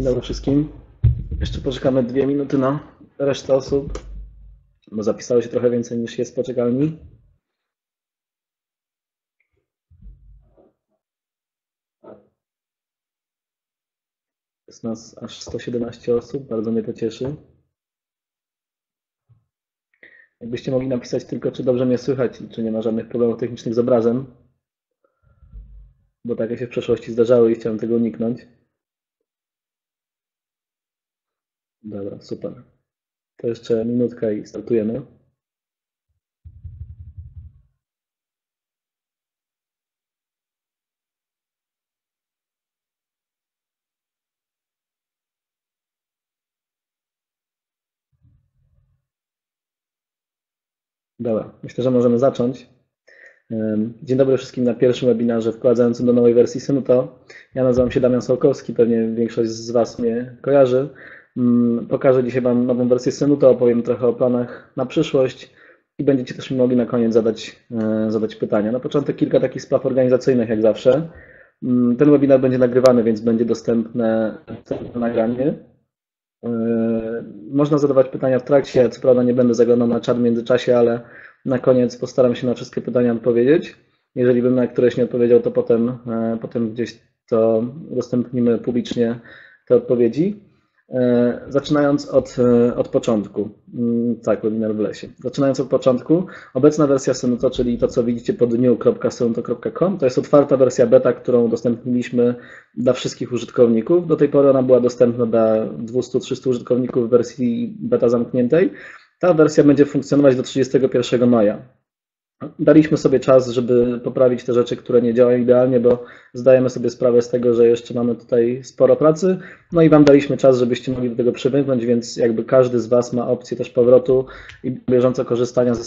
Dzień dobry wszystkim. Jeszcze poczekamy 2 minuty na resztę osób, bo zapisało się trochę więcej niż jest poczekalni. Jest nas aż 117 osób, bardzo mnie to cieszy. Jakbyście mogli napisać tylko, czy dobrze mnie słychać i czy nie ma żadnych problemów technicznych z obrazem, bo takie się w przeszłości zdarzały i chciałem tego uniknąć. Dobra, super. To jeszcze minutka i startujemy. Dobra, myślę, że możemy zacząć. Dzień dobry wszystkim na pierwszym webinarze wprowadzającym do nowej wersji Senuto. Ja nazywam się Damian Sałkowski, pewnie większość z Was mnie kojarzy. Pokażę dzisiaj Wam nową wersję Senuto, opowiem trochę o planach na przyszłość i będziecie też mi mogli na koniec zadać pytania. Na początek kilka takich spraw organizacyjnych jak zawsze. Ten webinar będzie nagrywany, więc będzie dostępne nagranie. Można zadawać pytania w trakcie, co prawda nie będę zaglądał na czat w międzyczasie, ale na koniec postaram się na wszystkie pytania odpowiedzieć. Jeżeli bym na któreś nie odpowiedział, to potem gdzieś to udostępnimy publicznie te odpowiedzi. Zaczynając od początku, tak, webinar w lesie. Zaczynając od początku, obecna wersja Senuto, czyli to, co widzicie po dniu.senuto.com, to jest otwarta wersja beta, którą udostępniliśmy dla wszystkich użytkowników. Do tej pory ona była dostępna dla 200-300 użytkowników w wersji beta zamkniętej. Ta wersja będzie funkcjonować do 31 maja. Daliśmy sobie czas, żeby poprawić te rzeczy, które nie działają idealnie, bo zdajemy sobie sprawę z tego, że jeszcze mamy tutaj sporo pracy. No i Wam daliśmy czas, żebyście mogli do tego przywyknąć, więc jakby każdy z Was ma opcję też powrotu i bieżąco korzystania ze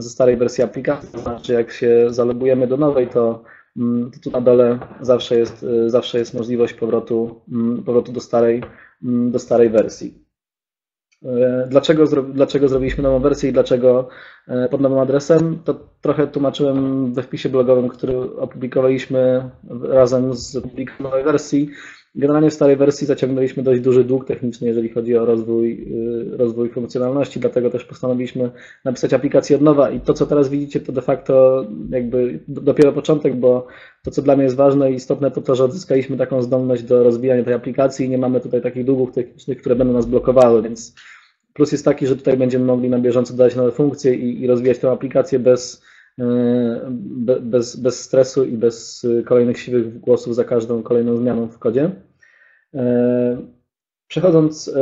starej wersji aplikacji. To znaczy, jak się zalogujemy do nowej, to tu na dole zawsze jest możliwość powrotu do starej wersji. Dlaczego zrobiliśmy nową wersję i dlaczego pod nowym adresem, to trochę tłumaczyłem we wpisie blogowym, który opublikowaliśmy razem z publikacją nowej wersji. Generalnie w starej wersji zaciągnęliśmy dość duży dług techniczny, jeżeli chodzi o rozwój funkcjonalności, dlatego też postanowiliśmy napisać aplikację od nowa i to, co teraz widzicie, to de facto jakby dopiero początek, bo to, co dla mnie jest ważne i istotne, to to, że odzyskaliśmy taką zdolność do rozwijania tej aplikacji i nie mamy tutaj takich długów technicznych, które będą nas blokowały, więc plus jest taki, że tutaj będziemy mogli na bieżąco dodać nowe funkcje i rozwijać tę aplikację bez stresu i bez kolejnych siwych głosów za każdą kolejną zmianą w kodzie. Przechodząc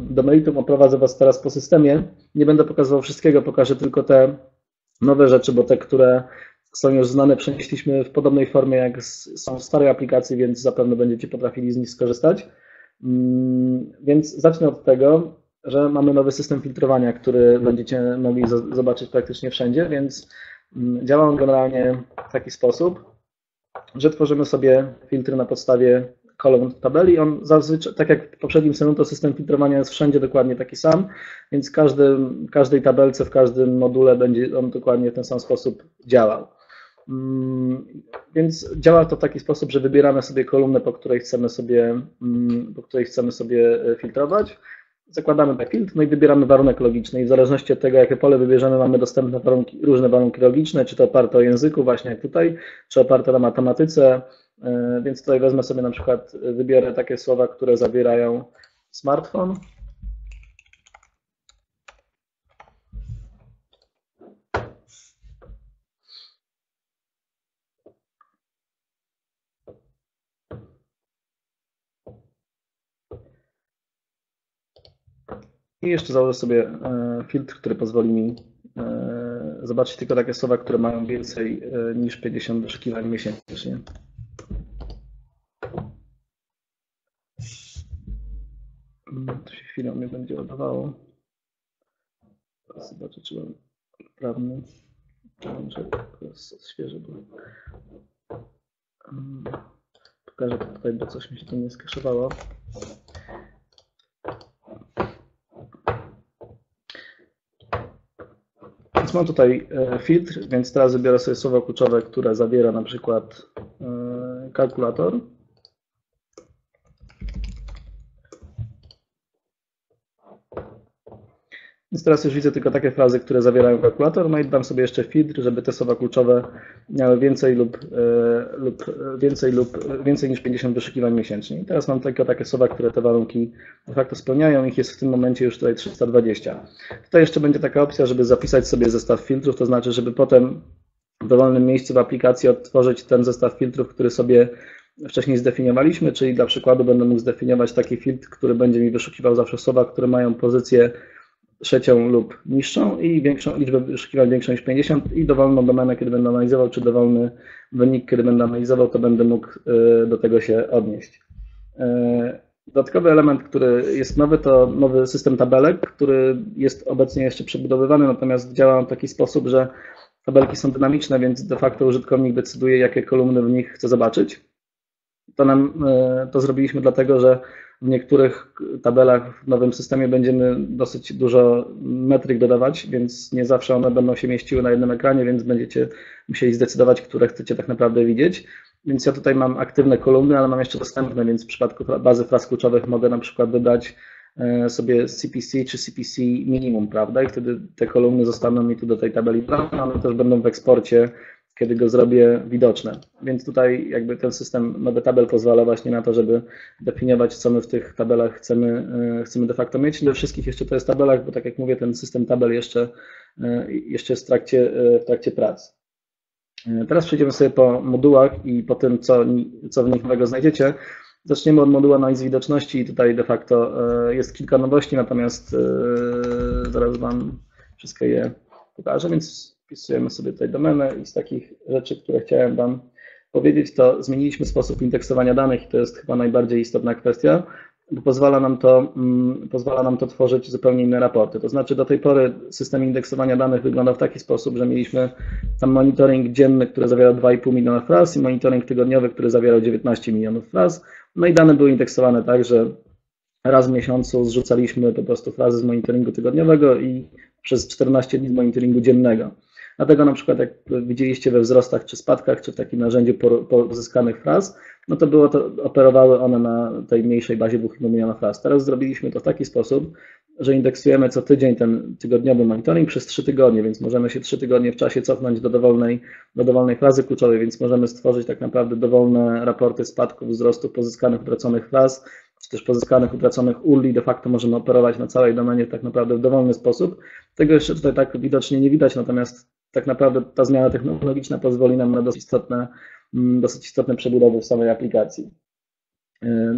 do meritum, oprowadzę Was teraz po systemie. Nie będę pokazywał wszystkiego, pokażę tylko te nowe rzeczy, bo te, które są już znane, przenieśliśmy w podobnej formie, jak są w starej aplikacji, więc zapewne będziecie potrafili z nich skorzystać. Więc zacznę od tego, że mamy nowy system filtrowania, który będziecie mogli zobaczyć praktycznie wszędzie, więc działa on generalnie w taki sposób, że tworzymy sobie filtry na podstawie kolumn tabeli. On zazwyczaj, tak jak w poprzednim Senuto, system filtrowania jest wszędzie dokładnie taki sam, więc w każdej tabelce, w każdym module będzie on dokładnie w ten sam sposób działał. Więc działa to w taki sposób, że wybieramy sobie kolumnę, po której chcemy sobie filtrować. Zakładamy taki filtr, no i wybieramy warunek logiczny i w zależności od tego, jakie pole wybierzemy, mamy dostępne różne warunki logiczne, czy to oparte o języku, właśnie jak tutaj, czy oparte na matematyce, więc tutaj wezmę sobie na przykład, wybiorę takie słowa, które zawierają smartfon. I jeszcze założę sobie filtr, który pozwoli mi zobaczyć tylko takie słowa, które mają więcej niż 50 wyszukiwań miesięcznie. To się chwilę mnie będzie ładowało. Zobaczę, czy mam prawny. To jest świeże. Pokażę tutaj, bo coś mi się tu nie skaszowało. Mam tutaj filtr, więc teraz wybiorę sobie słowo kluczowe, które zawiera na przykład kalkulator. teraz już widzę tylko takie frazy, które zawierają kalkulator, no i dam sobie jeszcze filtr, żeby te słowa kluczowe miały więcej niż 50 wyszukiwań miesięcznie. I teraz mam tylko takie słowa, które te warunki de facto spełniają, ich jest w tym momencie już tutaj 320. Tutaj jeszcze będzie taka opcja, żeby zapisać sobie zestaw filtrów, to znaczy, żeby potem w dowolnym miejscu w aplikacji odtworzyć ten zestaw filtrów, który sobie wcześniej zdefiniowaliśmy, czyli dla przykładu będę mógł zdefiniować taki filtr, który będzie mi wyszukiwał zawsze słowa, które mają pozycję trzecią lub niższą i większą liczbę wyszukiwań większą niż 50 i dowolną domenę, kiedy będę analizował, czy dowolny wynik, kiedy będę analizował, to będę mógł do tego się odnieść. Dodatkowy element, który jest nowy, to nowy system tabelek, który jest obecnie jeszcze przebudowywany, natomiast działa w taki sposób, że tabelki są dynamiczne, więc de facto użytkownik decyduje, jakie kolumny w nich chce zobaczyć. To zrobiliśmy dlatego, że w niektórych tabelach w nowym systemie będziemy dosyć dużo metryk dodawać, więc nie zawsze one będą się mieściły na jednym ekranie, więc będziecie musieli zdecydować, które chcecie tak naprawdę widzieć. Więc ja tutaj mam aktywne kolumny, ale mam jeszcze dostępne, więc w przypadku bazy fraz kluczowych mogę na przykład dodać sobie CPC czy CPC minimum, prawda? I wtedy te kolumny zostaną mi tu do tej tabeli dodane, one też będą w eksporcie, kiedy go zrobię, widoczne. Więc tutaj jakby ten system nowy tabel pozwala właśnie na to, żeby definiować, co my w tych tabelach chcemy de facto mieć. Do wszystkich jeszcze to jest tabelach, bo tak jak mówię, ten system tabel jeszcze jest w trakcie prac. Teraz przejdziemy sobie po modułach i po tym, co w nich nowego znajdziecie. Zaczniemy od modułu analiz widoczności i tutaj de facto jest kilka nowości, natomiast zaraz Wam wszystkie je pokażę, więc wpisujemy sobie tutaj domenę i z takich rzeczy, które chciałem Wam powiedzieć, to zmieniliśmy sposób indeksowania danych i to jest chyba najbardziej istotna kwestia, bo pozwala nam to tworzyć zupełnie inne raporty. To znaczy do tej pory system indeksowania danych wyglądał w taki sposób, że mieliśmy tam monitoring dzienny, który zawierał 2,5 miliona fraz i monitoring tygodniowy, który zawierał 19 milionów fraz. No i dane były indeksowane tak, że raz w miesiącu zrzucaliśmy po prostu frazy z monitoringu tygodniowego i przez 14 dni z monitoringu dziennego. Dlatego na przykład jak widzieliście we wzrostach czy spadkach, czy w takim narzędziu pozyskanych fraz, no to operowały one na tej mniejszej bazie 2,5 miliona fraz. Teraz zrobiliśmy to w taki sposób, że indeksujemy co tydzień ten tygodniowy monitoring przez 3 tygodnie, więc możemy się 3 tygodnie w czasie cofnąć do dowolnej frazy kluczowej, więc możemy stworzyć tak naprawdę dowolne raporty spadków, wzrostów, pozyskanych, utraconych fraz, czy też pozyskanych, utraconych uli, de facto możemy operować na całej domenie tak naprawdę w dowolny sposób. Tego jeszcze tutaj tak widocznie nie widać, natomiast tak naprawdę ta zmiana technologiczna pozwoli nam na dosyć istotne przebudowy w samej aplikacji.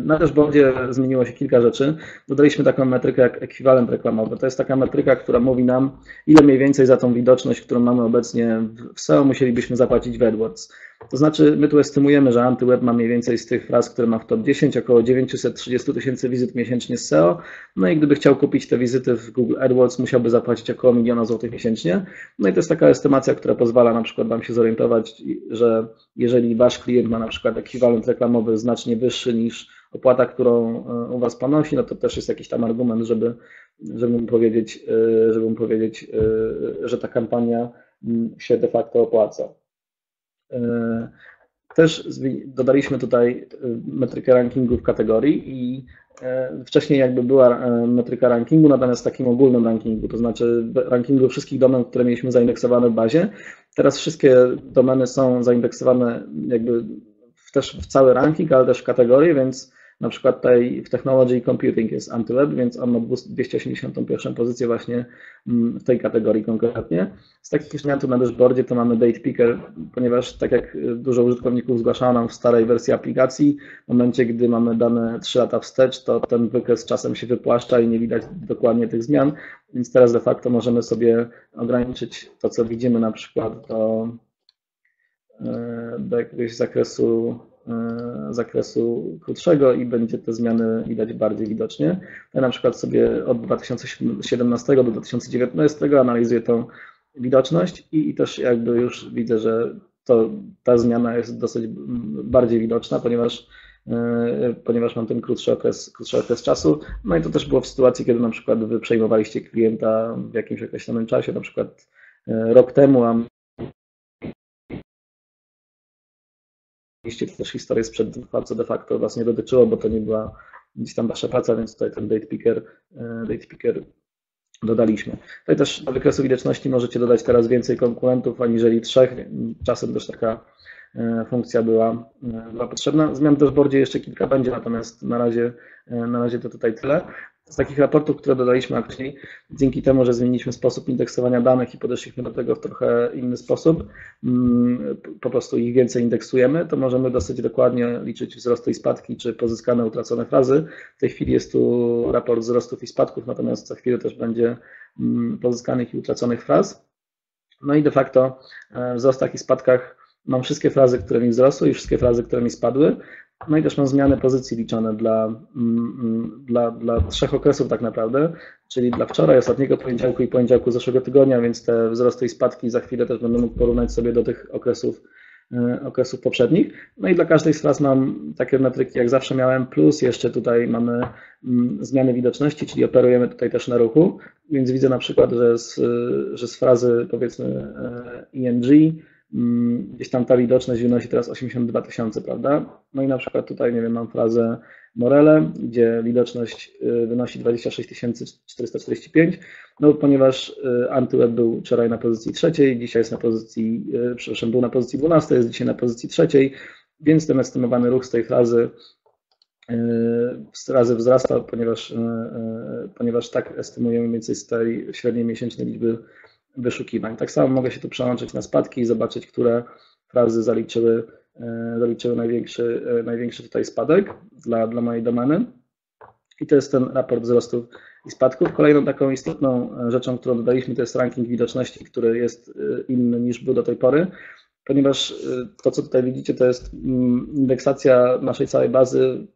Na dashboardzie zmieniło się kilka rzeczy. Dodaliśmy taką metrykę jak ekwiwalent reklamowy. To jest taka metryka, która mówi nam, ile mniej więcej za tą widoczność, którą mamy obecnie w SEO, musielibyśmy zapłacić w AdWords. To znaczy my tu estymujemy, że AntyWeb ma mniej więcej z tych fraz, które ma w top 10, około 930 tysięcy wizyt miesięcznie z SEO. No i gdyby chciał kupić te wizyty w Google AdWords, musiałby zapłacić około 1 000 000 złotych miesięcznie. No i to jest taka estymacja, która pozwala na przykład Wam się zorientować, że jeżeli Wasz klient ma na przykład ekwiwalent reklamowy znacznie wyższy niż opłata, którą u Was ponosi, no to też jest jakiś tam argument, żeby mu powiedzieć, że ta kampania się de facto opłaca. Też dodaliśmy tutaj metrykę rankingów kategorii i wcześniej jakby była metryka rankingu, natomiast w takim ogólnym rankingu, to znaczy rankingu wszystkich domen, które mieliśmy zaindeksowane w bazie. Teraz wszystkie domeny są zaindeksowane jakby też w cały ranking, ale też w kategorii, więc na przykład tutaj w Technology i Computing jest AntyWeb, więc on ma 281 pozycję właśnie w tej kategorii konkretnie. Z takich elementów na dashboardzie to mamy Date Picker, ponieważ tak jak dużo użytkowników zgłaszało nam w starej wersji aplikacji, w momencie gdy mamy dane 3 lata wstecz, to ten wykres czasem się wypłaszcza i nie widać dokładnie tych zmian, więc teraz de facto możemy sobie ograniczyć to, co widzimy na przykład do jakiegoś zakresu krótszego i będzie te zmiany widać bardziej widocznie. Ja na przykład sobie od 2017 do 2019 analizuję tą widoczność i też jakby już widzę, że ta zmiana jest dosyć bardziej widoczna, ponieważ mam ten krótszy okres czasu. No i to też było w sytuacji, kiedy na przykład Wy przejmowaliście klienta w jakimś określonym czasie, na przykład rok temu, a oczywiście też historię sprzed 2 lat, co de facto Was nie dotyczyło, bo to nie była gdzieś tam Wasza praca, więc tutaj ten date picker dodaliśmy. Tutaj też do wykresu widoczności możecie dodać teraz więcej konkurentów aniżeli 3. Czasem też taka funkcja była potrzebna. Zmian też bardziej jeszcze kilka będzie, natomiast na razie to tutaj tyle. Z takich raportów, które dodaliśmy, a później dzięki temu, że zmieniliśmy sposób indeksowania danych i podeszliśmy do tego w trochę inny sposób, po prostu ich więcej indeksujemy, to możemy dosyć dokładnie liczyć wzrosty i spadki, czy pozyskane, utracone frazy. W tej chwili jest tu raport wzrostów i spadków, natomiast za chwilę też będzie pozyskanych i utraconych fraz. No i de facto w wzrostach i spadkach mam wszystkie frazy, które mi wzrosły i wszystkie frazy, które mi spadły. No i też mam zmiany pozycji liczone dla 3 okresów tak naprawdę, czyli dla wczoraj, ostatniego poniedziałku i poniedziałku zeszłego tygodnia, więc te wzrosty i spadki za chwilę też będę mógł porównać sobie do tych okresów poprzednich. No i dla każdej z fraz mam takie metryki, jak zawsze miałem, plus jeszcze tutaj mamy zmiany widoczności, czyli operujemy tutaj też na ruchu, więc widzę na przykład, że z frazy powiedzmy ING gdzieś tam ta widoczność wynosi teraz 82 000, prawda? No i na przykład tutaj, nie wiem, mam frazę Morele, gdzie widoczność wynosi 26 445, no ponieważ AntyWeb był wczoraj na pozycji 3, dzisiaj jest na pozycji, przepraszam, był na pozycji 12, jest dzisiaj na pozycji 3, więc ten estymowany ruch z tej frazy wzrasta, ponieważ tak estymujemy mniej więcej z tej średniej miesięcznej liczby wyszukiwań. Tak samo mogę się tu przełączyć na spadki i zobaczyć, które frazy zaliczyły największy tutaj spadek dla mojej domeny. I to jest ten raport wzrostów i spadków. Kolejną taką istotną rzeczą, którą dodaliśmy, to jest ranking widoczności, który jest inny niż był do tej pory, ponieważ to, co tutaj widzicie, to jest indeksacja naszej całej bazy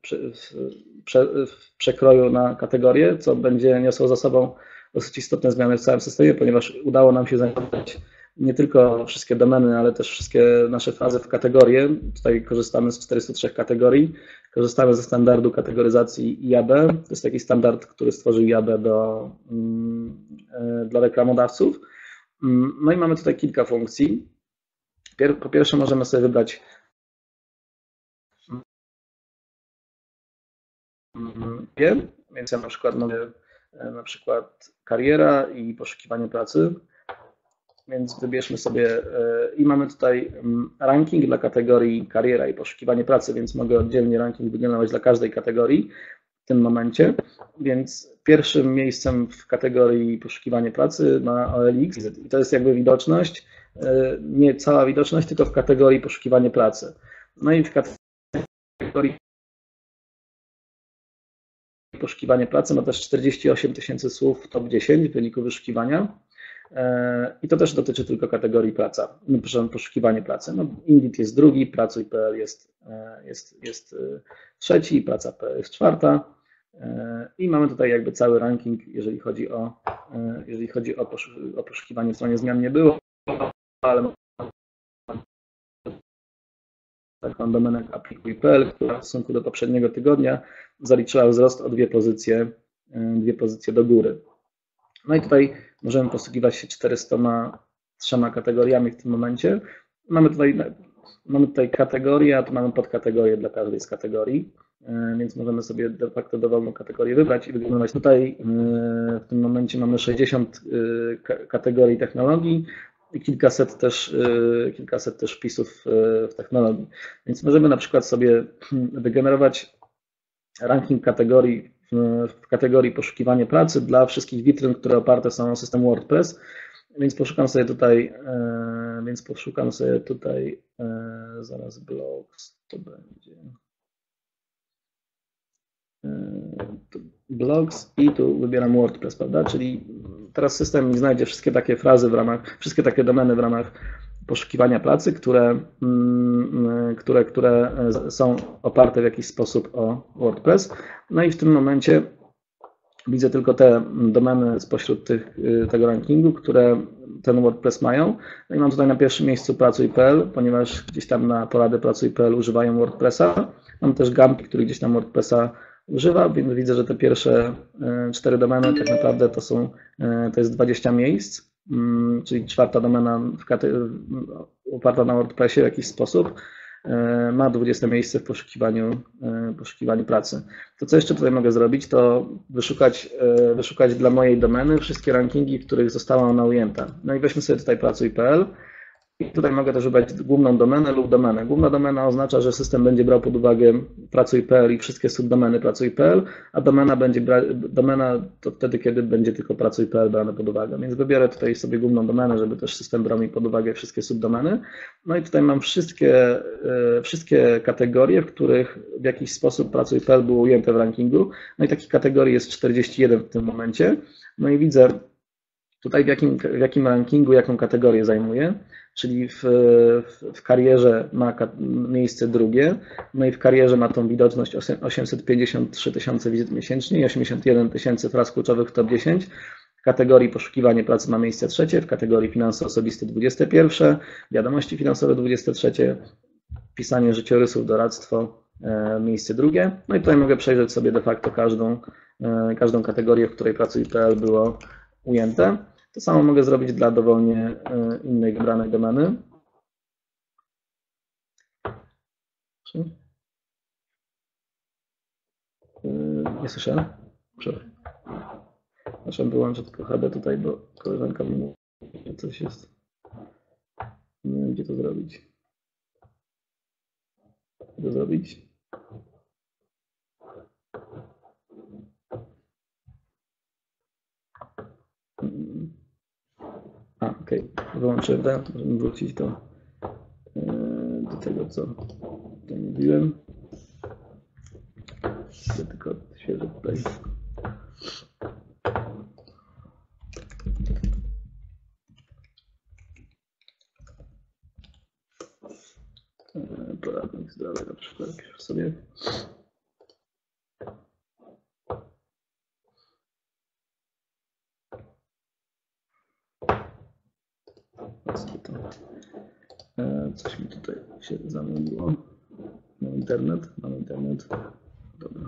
w przekroju na kategorie, co będzie niosło za sobą dosyć istotne zmiany w całym systemie, ponieważ udało nam się zaintegrować nie tylko wszystkie domeny, ale też wszystkie nasze frazy w kategorie. Tutaj korzystamy z 403 kategorii, korzystamy ze standardu kategoryzacji IAB. To jest taki standard, który stworzył IAB dla reklamodawców. No i mamy tutaj kilka funkcji. Po pierwsze możemy sobie wybrać więc ja na przykład mogę kariera i poszukiwanie pracy, więc wybierzmy sobie i mamy tutaj ranking dla kategorii kariera i poszukiwanie pracy, więc mogę oddzielnie ranking wygenerować dla każdej kategorii w tym momencie, więc pierwszym miejscem w kategorii poszukiwanie pracy ma OLX i to jest jakby widoczność, nie cała widoczność, tylko w kategorii poszukiwanie pracy. No i w kategorii poszukiwanie pracy ma też 48 000 słów w top 10 w wyniku wyszukiwania i to też dotyczy tylko kategorii praca, no, przepraszam, poszukiwanie pracy. No, Indeed jest drugi, pracuj.pl jest 3, praca.pl jest 4 i mamy tutaj jakby cały ranking, jeżeli chodzi o poszukiwanie. W stronie zmian nie było, ale taką domenę api.pl, która w stosunku do poprzedniego tygodnia zaliczyła wzrost o dwie pozycje do góry. No i tutaj możemy posługiwać się 403 kategoriami w tym momencie. Mamy tutaj kategorie, a tu mamy podkategorie dla każdej z kategorii, więc możemy sobie de facto dowolną kategorię wybrać i wygenerować. Tutaj w tym momencie mamy 60 kategorii technologii, i kilkaset też wpisów w technologii. Więc możemy na przykład sobie wygenerować ranking kategorii w kategorii poszukiwanie pracy dla wszystkich witryn, które oparte są o system WordPress. Więc poszukam sobie tutaj zaraz blogs, to będzie blogs i tu wybieram WordPress, prawda? Czyli teraz system mi znajdzie wszystkie takie frazy wszystkie takie domeny w ramach poszukiwania pracy, które są oparte w jakiś sposób o WordPress. No i w tym momencie widzę tylko te domeny spośród tego rankingu, które ten WordPress mają. No i mam tutaj na pierwszym miejscu pracuj.pl, ponieważ gdzieś tam na porady pracuj.pl używają WordPressa. Mam też gampi, który gdzieś tam WordPressa używa, więc widzę, że te pierwsze 4 domeny tak naprawdę to jest 20 miejsc, czyli 4. domena oparta na WordPressie w jakiś sposób. ma 20 miejsce w poszukiwaniu pracy. To co jeszcze tutaj mogę zrobić, to wyszukać dla mojej domeny wszystkie rankingi, w których została ona ujęta. No i weźmy sobie tutaj pracuj.pl i tutaj mogę też wybrać główną domenę lub domenę. Główna domena oznacza, że system będzie brał pod uwagę pracuj.pl i wszystkie subdomeny pracuj.pl, a domena będzie to wtedy, kiedy będzie tylko pracuj.pl brane pod uwagę. Więc wybiorę tutaj sobie główną domenę, żeby też system brał mi pod uwagę wszystkie subdomeny. No i tutaj mam wszystkie kategorie, w których w jakiś sposób pracuj.pl było ujęte w rankingu. No i takich kategorii jest 41 w tym momencie. No i widzę tutaj w jakim rankingu, jaką kategorię zajmuje, czyli w karierze ma miejsce drugie, no i w karierze ma tą widoczność 853 000 wizyt miesięcznie i 81 000 fraz kluczowych w top 10. W kategorii poszukiwanie pracy ma miejsce trzecie, w kategorii finanse osobiste 21, wiadomości finansowe 23, pisanie życiorysów, doradztwo miejsce drugie. No i tutaj mogę przejrzeć sobie de facto każdą kategorię, w której pracuj.pl było ujęte. To samo mogę zrobić dla dowolnie innej wybranej domeny. Nie słyszę? Przepraszam, wyłączę tylko HD tutaj, bo koleżanka mi mówi, że coś jest. Nie wiem, gdzie to zrobić. Okej. Wyłączyłem, możemy wrócić do tego, co tutaj mówiłem. Tylko świeżo tutaj. Poradnik zdrowie na przykład piszę sobie. Coś mi tutaj się zamówiło. Mam internet. Dobra.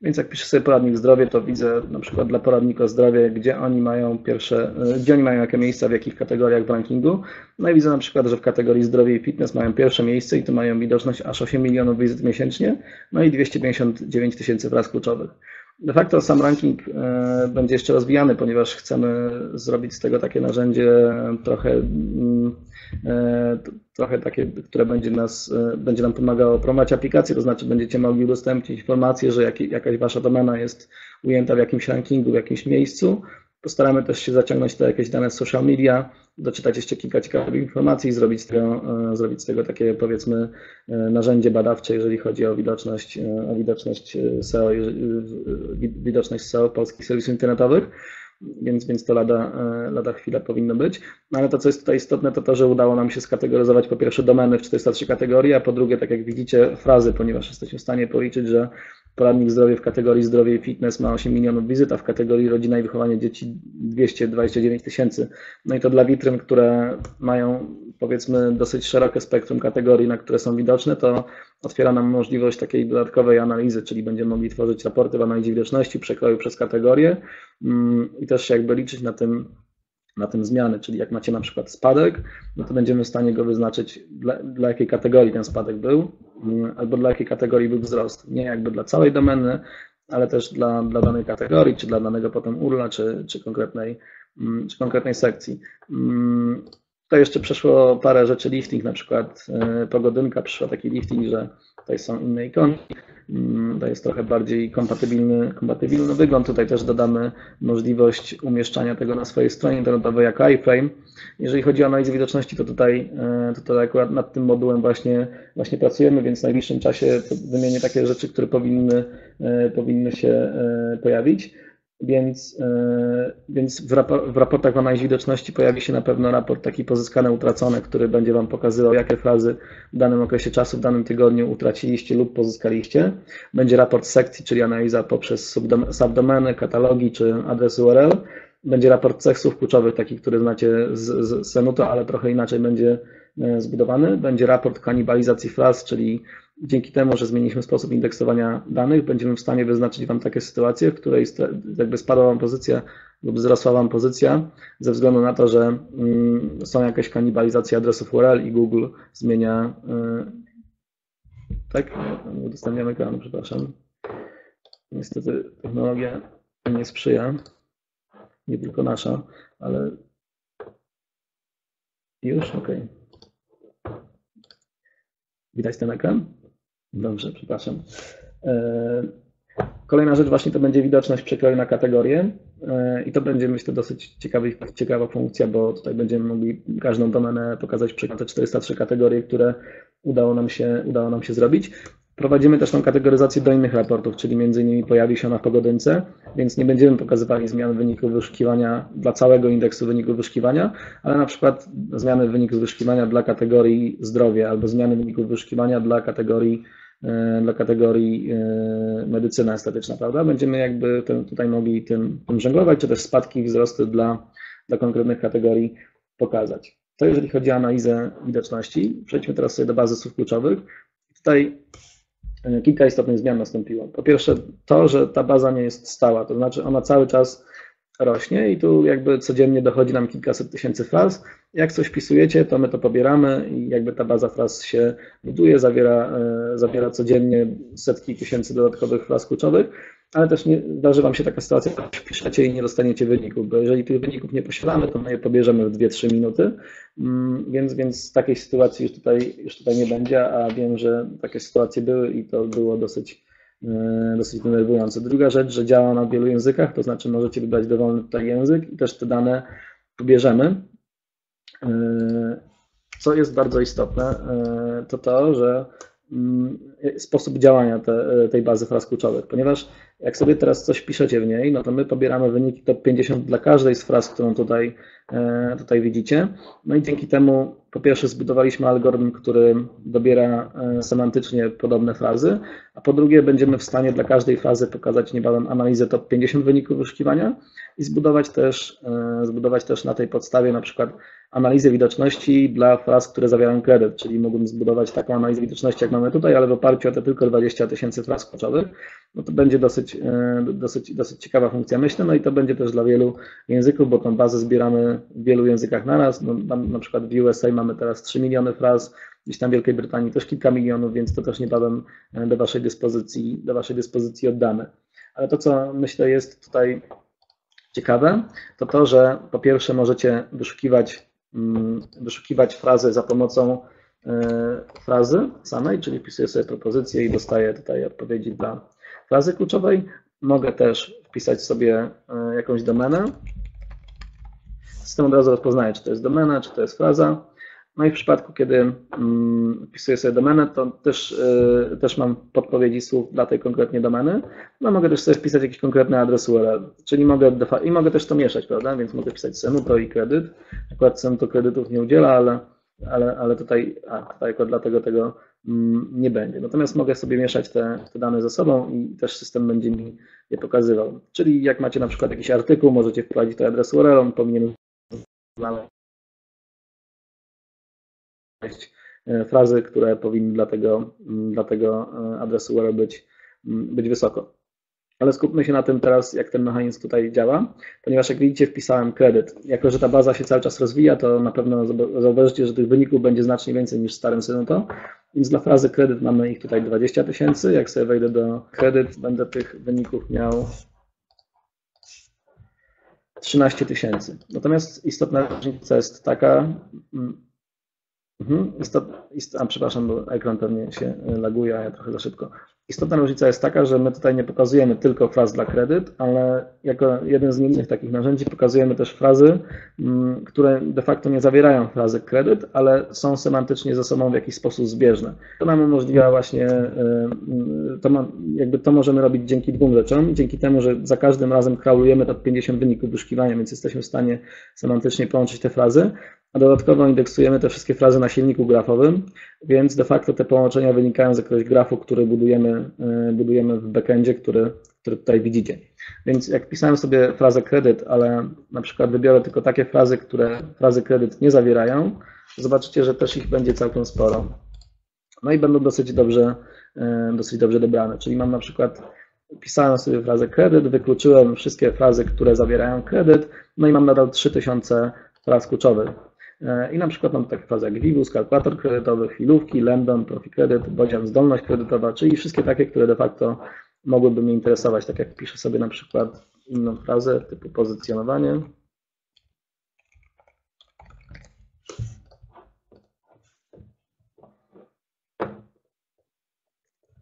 Więc jak piszę sobie poradnik zdrowie, to widzę na przykład dla poradnika zdrowie, gdzie oni mają jakie miejsca, w jakich kategoriach w rankingu. No i widzę na przykład, że w kategorii zdrowie i fitness mają pierwsze miejsce i tu mają widoczność aż 8 000 000 wizyt miesięcznie, no i 259 000 fraz kluczowych. De facto sam ranking będzie jeszcze rozwijany, ponieważ chcemy zrobić z tego takie narzędzie trochę takie, które będzie nam pomagało promować aplikację, to znaczy będziecie mogli udostępnić informację, że jakaś wasza domena jest ujęta w jakimś rankingu, w jakimś miejscu. Postaramy też się zaciągnąć te jakieś dane z social media, doczytać jeszcze kilka ciekawych informacji i zrobić z tego takie, powiedzmy, narzędzie badawcze, jeżeli chodzi o widoczność SEO, polskich serwisów internetowych. Więc to lada chwila powinno być. No ale to, co jest tutaj istotne, to to, że udało nam się skategoryzować po pierwsze domeny w 43 kategorie, a po drugie, tak jak widzicie, frazy, ponieważ jesteśmy w stanie policzyć, że poradnik zdrowie w kategorii zdrowie i fitness ma 8 000 000 wizyt, a w kategorii rodzina i wychowanie dzieci 229 000. No i to dla witryn, które mają, powiedzmy, dosyć szerokie spektrum kategorii, na które są widoczne, to otwiera nam możliwość takiej dodatkowej analizy, czyli będziemy mogli tworzyć raporty w analizie widoczności, przekroju przez kategorie i też jakby liczyć na tym zmiany, czyli jak macie na przykład spadek, no to będziemy w stanie go wyznaczyć, dla jakiej kategorii ten spadek był, albo dla jakiej kategorii był wzrost, nie jakby dla całej domeny, ale też dla danej kategorii, czy dla danego potem URL-a, czy konkretnej sekcji. Tutaj jeszcze przeszło parę rzeczy lifting, na przykład pogodynka, przyszła taki lifting, że tutaj są inne ikonki, to jest trochę bardziej kompatybilny wygląd. Tutaj też dodamy możliwość umieszczania tego na swojej stronie internetowej jako iframe. Jeżeli chodzi o analizę widoczności, to tutaj akurat nad tym modułem właśnie pracujemy, więc w najbliższym czasie wymienię takie rzeczy, które powinny się pojawić. Więc w raportach w analizie widoczności pojawi się na pewno raport taki pozyskane, utracone, który będzie Wam pokazywał, jakie frazy w danym okresie czasu, w danym tygodniu utraciliście lub pozyskaliście. Będzie raport sekcji, czyli analiza poprzez subdomeny, katalogi czy adres URL. Będzie raport cech słów kluczowych, taki, który znacie z Senuto, ale trochę inaczej będzie zbudowany. Będzie raport kanibalizacji fraz, czyli Dzięki temu, że zmieniliśmy sposób indeksowania danych, będziemy w stanie wyznaczyć Wam takie sytuacje, w której jakby spadła Wam pozycja lub wzrosła Wam pozycja ze względu na to, że są jakieś kanibalizacje adresów URL i Google zmienia... Tak? Udostępniamy ekran, przepraszam. Niestety technologia nie sprzyja, nie tylko nasza, ale... Już? Okej. Widać ten ekran? Dobrze, przepraszam. Kolejna rzecz właśnie to będzie widoczność przekroju na kategorie i to będzie, myślę, dosyć ciekawa funkcja, bo tutaj będziemy mogli każdą domenę pokazać przekroju na te 403 kategorie, które udało nam się zrobić. Prowadzimy też tą kategoryzację do innych raportów, czyli między innymi pojawi się ona w pogodynce, więc nie będziemy pokazywali zmian wyników wyszukiwania dla całego indeksu wyników wyszukiwania, ale na przykład zmiany wyników wyszukiwania dla kategorii zdrowie albo zmiany wyników wyszukiwania dla kategorii medycyna estetyczna, prawda? Będziemy jakby tutaj mogli tym żonglować, czy też spadki i wzrosty dla konkretnych kategorii pokazać. To jeżeli chodzi o analizę widoczności. Przejdźmy teraz sobie do bazy słów kluczowych. Tutaj kilka istotnych zmian nastąpiło. Po pierwsze to, że ta baza nie jest stała, to znaczy ona cały czas rośnie i tu jakby codziennie dochodzi nam kilkaset tysięcy fraz. Jak coś wpisujecie, to my to pobieramy i jakby ta baza fraz się buduje, zawiera codziennie setki tysięcy dodatkowych fraz kluczowych, ale też nie zdarzy Wam się taka sytuacja, że wpiszecie i nie dostaniecie wyników, bo jeżeli tych wyników nie posiadamy, to my je pobierzemy w 2-3 minuty, więc takiej sytuacji już tutaj nie będzie, a wiem, że takie sytuacje były i to było dosyć denerwujące. Druga rzecz, że działa na wielu językach, to znaczy możecie wybrać dowolny tutaj język i też te dane pobierzemy. Co jest bardzo istotne, to to, że sposób działania tej bazy fraz kluczowych, ponieważ jak sobie teraz coś piszecie w niej, no to my pobieramy wyniki top 50 dla każdej z fraz, którą tutaj widzicie. No i dzięki temu po pierwsze zbudowaliśmy algorytm, który dobiera semantycznie podobne frazy, a po drugie będziemy w stanie dla każdej frazy pokazać niebawem analizę top 50 wyników wyszukiwania i zbudować też na tej podstawie na przykład analizę widoczności dla fraz, które zawierają kredyt, czyli mógłbym zbudować taką analizę widoczności, jak mamy tutaj, ale w oparciu o te tylko 20 tysięcy fraz kluczowych, no to będzie dosyć ciekawa funkcja, myślę, no i to będzie też dla wielu języków, bo tą bazę zbieramy w wielu językach naraz, no, tam na przykład w USA mamy teraz 3 miliony fraz, gdzieś tam w Wielkiej Brytanii też kilka milionów, więc to też niebawem do Waszej dyspozycji oddamy. Ale to, co myślę jest tutaj ciekawe, to to, że po pierwsze możecie wyszukiwać frazy za pomocą frazy samej, czyli wpisuję sobie propozycję i dostaję tutaj odpowiedzi dla frazy kluczowej. Mogę też wpisać sobie jakąś domenę. System od razu rozpoznaje, czy to jest domena, czy to jest fraza. No i w przypadku, kiedy wpisuję sobie domenę, to też mam podpowiedzi słów dla tej konkretnie domeny. No mogę też sobie wpisać jakiś konkretny adres URL, czyli mogę też to mieszać, prawda? Więc mogę wpisać Senuto i kredyt. Akurat Senuto kredytów nie udziela, ale tutaj akurat dlatego tego nie będzie. Natomiast mogę sobie mieszać te dane ze sobą i też system będzie mi je pokazywał. Czyli jak macie na przykład jakiś artykuł, możecie wprowadzić to adres URL, on powinien znaleźć frazy, które powinny dla tego adresu URL być wysoko. Ale skupmy się na tym teraz, jak ten mechanizm tutaj działa, ponieważ jak widzicie wpisałem kredyt. Jako że ta baza się cały czas rozwija, to na pewno zauważycie, że tych wyników będzie znacznie więcej niż w starym Senuto. Więc dla frazy kredyt mamy ich tutaj 20 tysięcy. Jak sobie wejdę do kredyt, będę tych wyników miał 13 tysięcy. Natomiast istotna różnica jest taka... przepraszam, bo ekran pewnie się laguje, a ja trochę za szybko. Istotna różnica jest taka, że my tutaj nie pokazujemy tylko fraz dla kredyt, ale jako jeden z nielicznych takich narzędzi pokazujemy też frazy, które de facto nie zawierają frazy kredyt, ale są semantycznie ze sobą w jakiś sposób zbieżne. To nam umożliwia właśnie, jakby to możemy robić dzięki dwóm rzeczom. Dzięki temu, że za każdym razem kraulujemy top 50 wyników wyszukiwania, więc jesteśmy w stanie semantycznie połączyć te frazy. A dodatkowo indeksujemy te wszystkie frazy na silniku grafowym, więc de facto te połączenia wynikają z jakiegoś grafu, który budujemy w backendzie, który tutaj widzicie. Więc jak pisałem sobie frazę kredyt, ale na przykład wybiorę tylko takie frazy, które frazy kredyt nie zawierają, zobaczycie, że też ich będzie całkiem sporo. No i będą dosyć dobrze dobrane. Czyli mam na przykład, pisałem sobie frazę kredyt, wykluczyłem wszystkie frazy, które zawierają kredyt, no i mam nadal 3000 fraz kluczowych. I na przykład mam takie frazy jak Vivus, kalkulator kredytowy, chwilówki, Lendon, ProfiCredit, Bodzian, zdolność kredytowa, czyli wszystkie takie, które de facto mogłyby mnie interesować, tak jak piszę sobie na przykład inną frazę typu pozycjonowanie.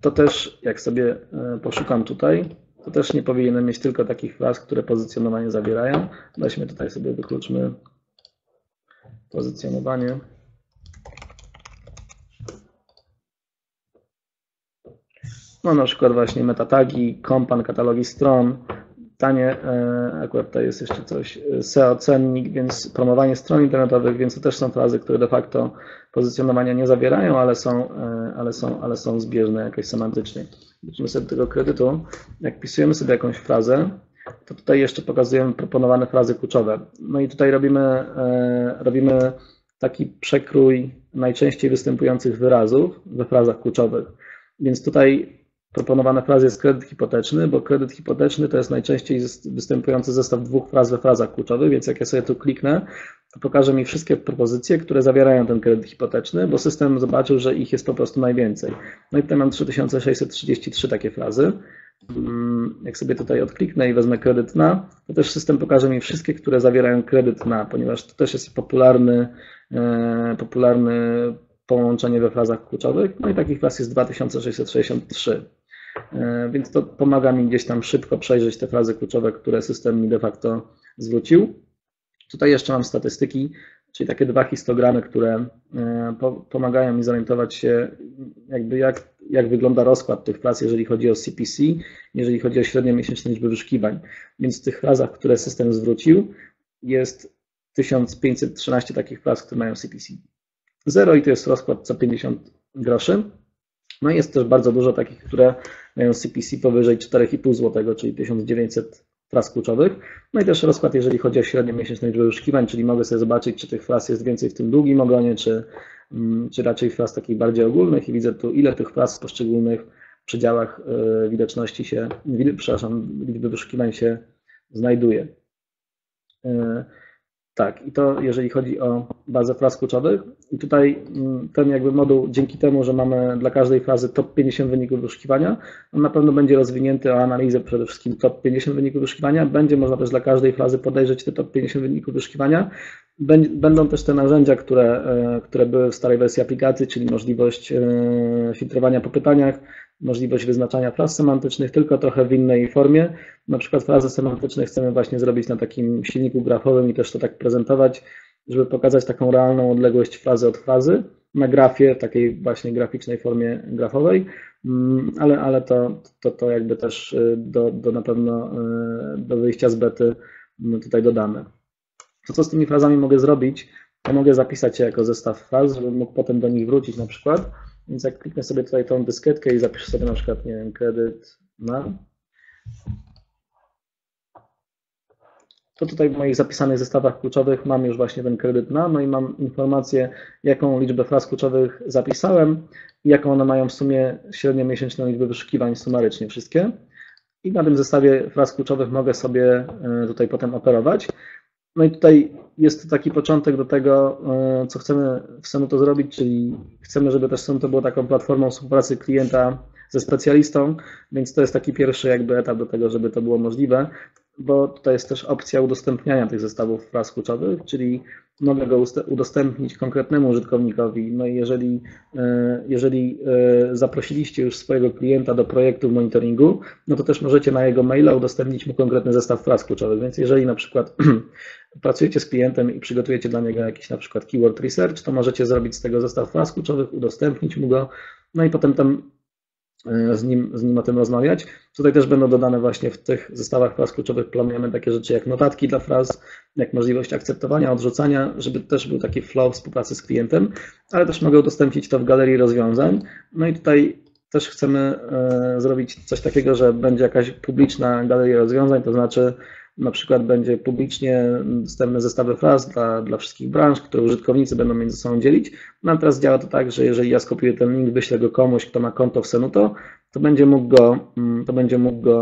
To też, jak sobie poszukam tutaj, to też nie powinienem mieć tylko takich fraz, które pozycjonowanie zawierają. Weźmy tutaj sobie, wykluczmy pozycjonowanie. No na przykład właśnie metatagi, kompan, katalogi stron, tanie, akurat tutaj jest jeszcze coś, SEO, cennik, więc promowanie stron internetowych, więc to też są frazy, które de facto pozycjonowania nie zawierają, ale są zbieżne jakoś semantycznie. Zobaczmy sobie tego kredytu. Jak pisujemy sobie jakąś frazę, to tutaj jeszcze pokazujemy proponowane frazy kluczowe. No i tutaj robimy taki przekrój najczęściej występujących wyrazów we frazach kluczowych. Więc tutaj proponowane frazy jest kredyt hipoteczny, bo kredyt hipoteczny to jest najczęściej występujący zestaw dwóch fraz we frazach kluczowych, więc jak ja sobie tu kliknę, to pokaże mi wszystkie propozycje, które zawierają ten kredyt hipoteczny, bo system zobaczył, że ich jest po prostu najwięcej. No i tutaj mam 3633 takie frazy. Jak sobie tutaj odkliknę i wezmę kredyt na, to też system pokaże mi wszystkie, które zawierają kredyt na, ponieważ to też jest popularny połączenie we frazach kluczowych. No i takich fraz jest 2663. Więc to pomaga mi gdzieś tam szybko przejrzeć te frazy kluczowe, które system mi de facto zwrócił. Tutaj jeszcze mam statystyki, czyli takie dwa histogramy, które pomagają mi zorientować się, jakby jak wygląda rozkład tych fraz, jeżeli chodzi o CPC, jeżeli chodzi o średnią miesięczną liczbę wyszukiwań. Więc w tych frazach, które system zwrócił, jest 1513 takich fraz, które mają CPC 0 i to jest rozkład co 50 groszy. No i jest też bardzo dużo takich, które mają CPC powyżej 4,5 zł, czyli 1900 fraz kluczowych. No i też rozkład, jeżeli chodzi o średnią miesięczną liczbę wyszukiwań, czyli mogę sobie zobaczyć, czy tych fraz jest więcej w tym długim ogonie, czy raczej fraz takich bardziej ogólnych i widzę tu, ile tych fraz w poszczególnych przedziałach widoczności się, liczby wyszukiwań się znajduje. Tak, i to jeżeli chodzi o bazę fraz kluczowych. I tutaj ten jakby moduł, dzięki temu, że mamy dla każdej frazy top 50 wyników wyszukiwania, on na pewno będzie rozwinięty o analizę przede wszystkim top 50 wyników wyszukiwania. Będzie można też dla każdej frazy podejrzeć te top 50 wyników wyszukiwania. Będą też te narzędzia, które były w starej wersji aplikacji, czyli możliwość filtrowania po pytaniach, możliwość wyznaczania fraz semantycznych, tylko trochę w innej formie. Na przykład frazy semantyczne chcemy właśnie zrobić na takim silniku grafowym i też to tak prezentować, żeby pokazać taką realną odległość frazy od frazy na grafie, w takiej właśnie graficznej formie grafowej, ale to jakby też do na pewno do wyjścia z bety tutaj dodamy. To, co z tymi frazami mogę zrobić, to mogę zapisać je jako zestaw fraz, żebym mógł potem do nich wrócić na przykład. Więc jak kliknę sobie tutaj tą dyskietkę i zapiszę sobie na przykład, nie wiem, kredyt na, to tutaj w moich zapisanych zestawach kluczowych mam już właśnie ten kredyt na, no i mam informację, jaką liczbę fraz kluczowych zapisałem i jaką one mają w sumie średnią miesięczną liczbę wyszukiwań sumarycznie wszystkie. I na tym zestawie fraz kluczowych mogę sobie tutaj potem operować. No i tutaj jest to taki początek do tego, co chcemy w Senuto zrobić, czyli chcemy, żeby też Senuto było taką platformą współpracy klienta ze specjalistą, więc to jest taki pierwszy jakby etap do tego, żeby to było możliwe, bo tutaj jest też opcja udostępniania tych zestawów fraz kluczowych, czyli mogę go udostępnić konkretnemu użytkownikowi. No i jeżeli zaprosiliście już swojego klienta do projektu w monitoringu, no to też możecie na jego maila udostępnić mu konkretny zestaw fraz kluczowych. Więc jeżeli na przykład pracujecie z klientem i przygotujecie dla niego jakiś na przykład keyword research, to możecie zrobić z tego zestaw fraz kluczowych, udostępnić mu go, no i potem tam z nim o tym rozmawiać. Tutaj też będą dodane właśnie w tych zestawach fraz kluczowych, planujemy takie rzeczy jak notatki dla fraz, jak możliwość akceptowania, odrzucania, żeby też był taki flow współpracy z klientem, ale też mogę udostępnić to w galerii rozwiązań. No i tutaj też chcemy zrobić coś takiego, że będzie jakaś publiczna galeria rozwiązań, to znaczy na przykład będzie publicznie dostępne zestawy fraz dla wszystkich branż, które użytkownicy będą między sobą dzielić. No a teraz działa to tak, że jeżeli ja skopiuję ten link, wyślę go komuś, kto ma konto w Senuto, to będzie mógł go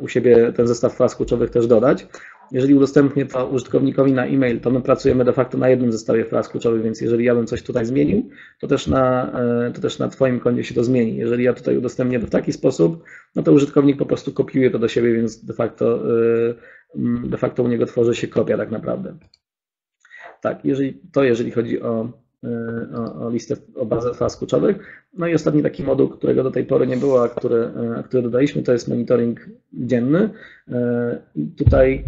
u siebie, ten zestaw fraz kluczowych też dodać. Jeżeli udostępnię to użytkownikowi na e-mail, to my pracujemy de facto na jednym zestawie fraz kluczowych, więc jeżeli ja bym coś tutaj zmienił, to też na Twoim koncie się to zmieni. Jeżeli ja tutaj udostępnię to w taki sposób, no to użytkownik po prostu kopiuje to do siebie, więc de facto u niego tworzy się kopia tak naprawdę. Tak, jeżeli chodzi o listę, o bazę fraz kluczowych. No i ostatni taki moduł, którego do tej pory nie było, a który dodaliśmy, to jest monitoring dzienny. Tutaj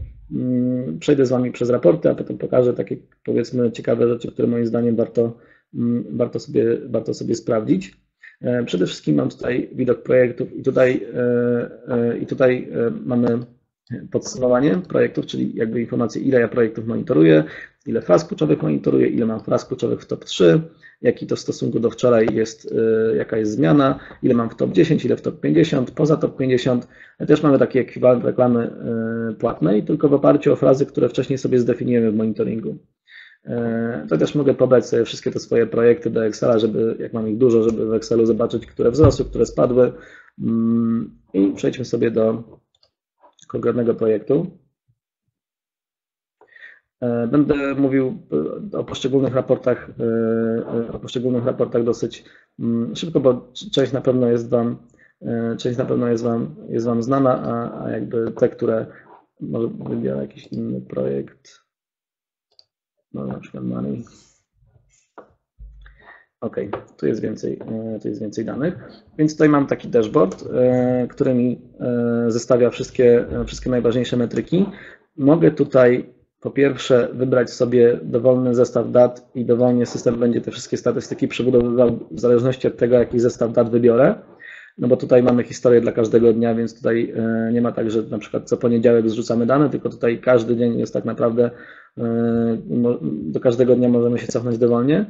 przejdę z Wami przez raporty, a potem pokażę takie, powiedzmy, ciekawe rzeczy, które moim zdaniem warto sobie sprawdzić. Przede wszystkim mam tutaj widok projektów i tutaj mamy podsumowanie projektów, czyli jakby informacje, ile ja projektów monitoruję, ile fraz kluczowych monitoruję, ile mam fraz kluczowych w top 3, jaki to w stosunku do wczoraj jest, jaka jest zmiana, ile mam w top 10, ile w top 50, poza top 50. Też mamy taki ekwiwalent reklamy płatnej, tylko w oparciu o frazy, które wcześniej sobie zdefiniujemy w monitoringu. To też mogę pobrać sobie wszystkie te swoje projekty do Excela, żeby, jak mam ich dużo, żeby w Excelu zobaczyć, które wzrosły, które spadły. I przejdźmy sobie do konkretnego projektu. Będę mówił o poszczególnych raportach dosyć szybko, bo część na pewno jest Wam znana, a jakby te, które może wybiorę jakiś inny projekt, no na przykład Money. OK, tu jest więcej danych. Więc tutaj mam taki dashboard, który mi zestawia wszystkie najważniejsze metryki. Mogę tutaj po pierwsze wybrać sobie dowolny zestaw dat i dowolnie system będzie te wszystkie statystyki przebudowywał w zależności od tego, jaki zestaw dat wybiorę. No bo tutaj mamy historię dla każdego dnia, więc tutaj nie ma tak, że na przykład co poniedziałek zrzucamy dane, tylko tutaj każdy dzień jest tak naprawdę, do każdego dnia możemy się cofnąć dowolnie.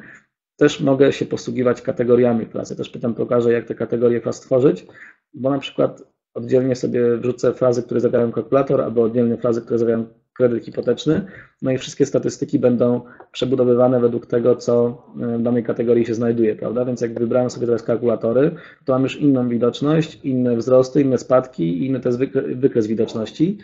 Też mogę się posługiwać kategoriami fraz. Ja też potem pokażę, jak te kategorie fraz tworzyć, bo na przykład oddzielnie sobie wrzucę frazy, które zawierają kalkulator, albo oddzielnie frazy, które zawierają kredyt hipoteczny. No i wszystkie statystyki będą przebudowywane według tego, co w danej kategorii się znajduje, prawda? Więc jak wybrałem sobie teraz kalkulatory, to mam już inną widoczność, inne wzrosty, inne spadki, inny też wykres widoczności.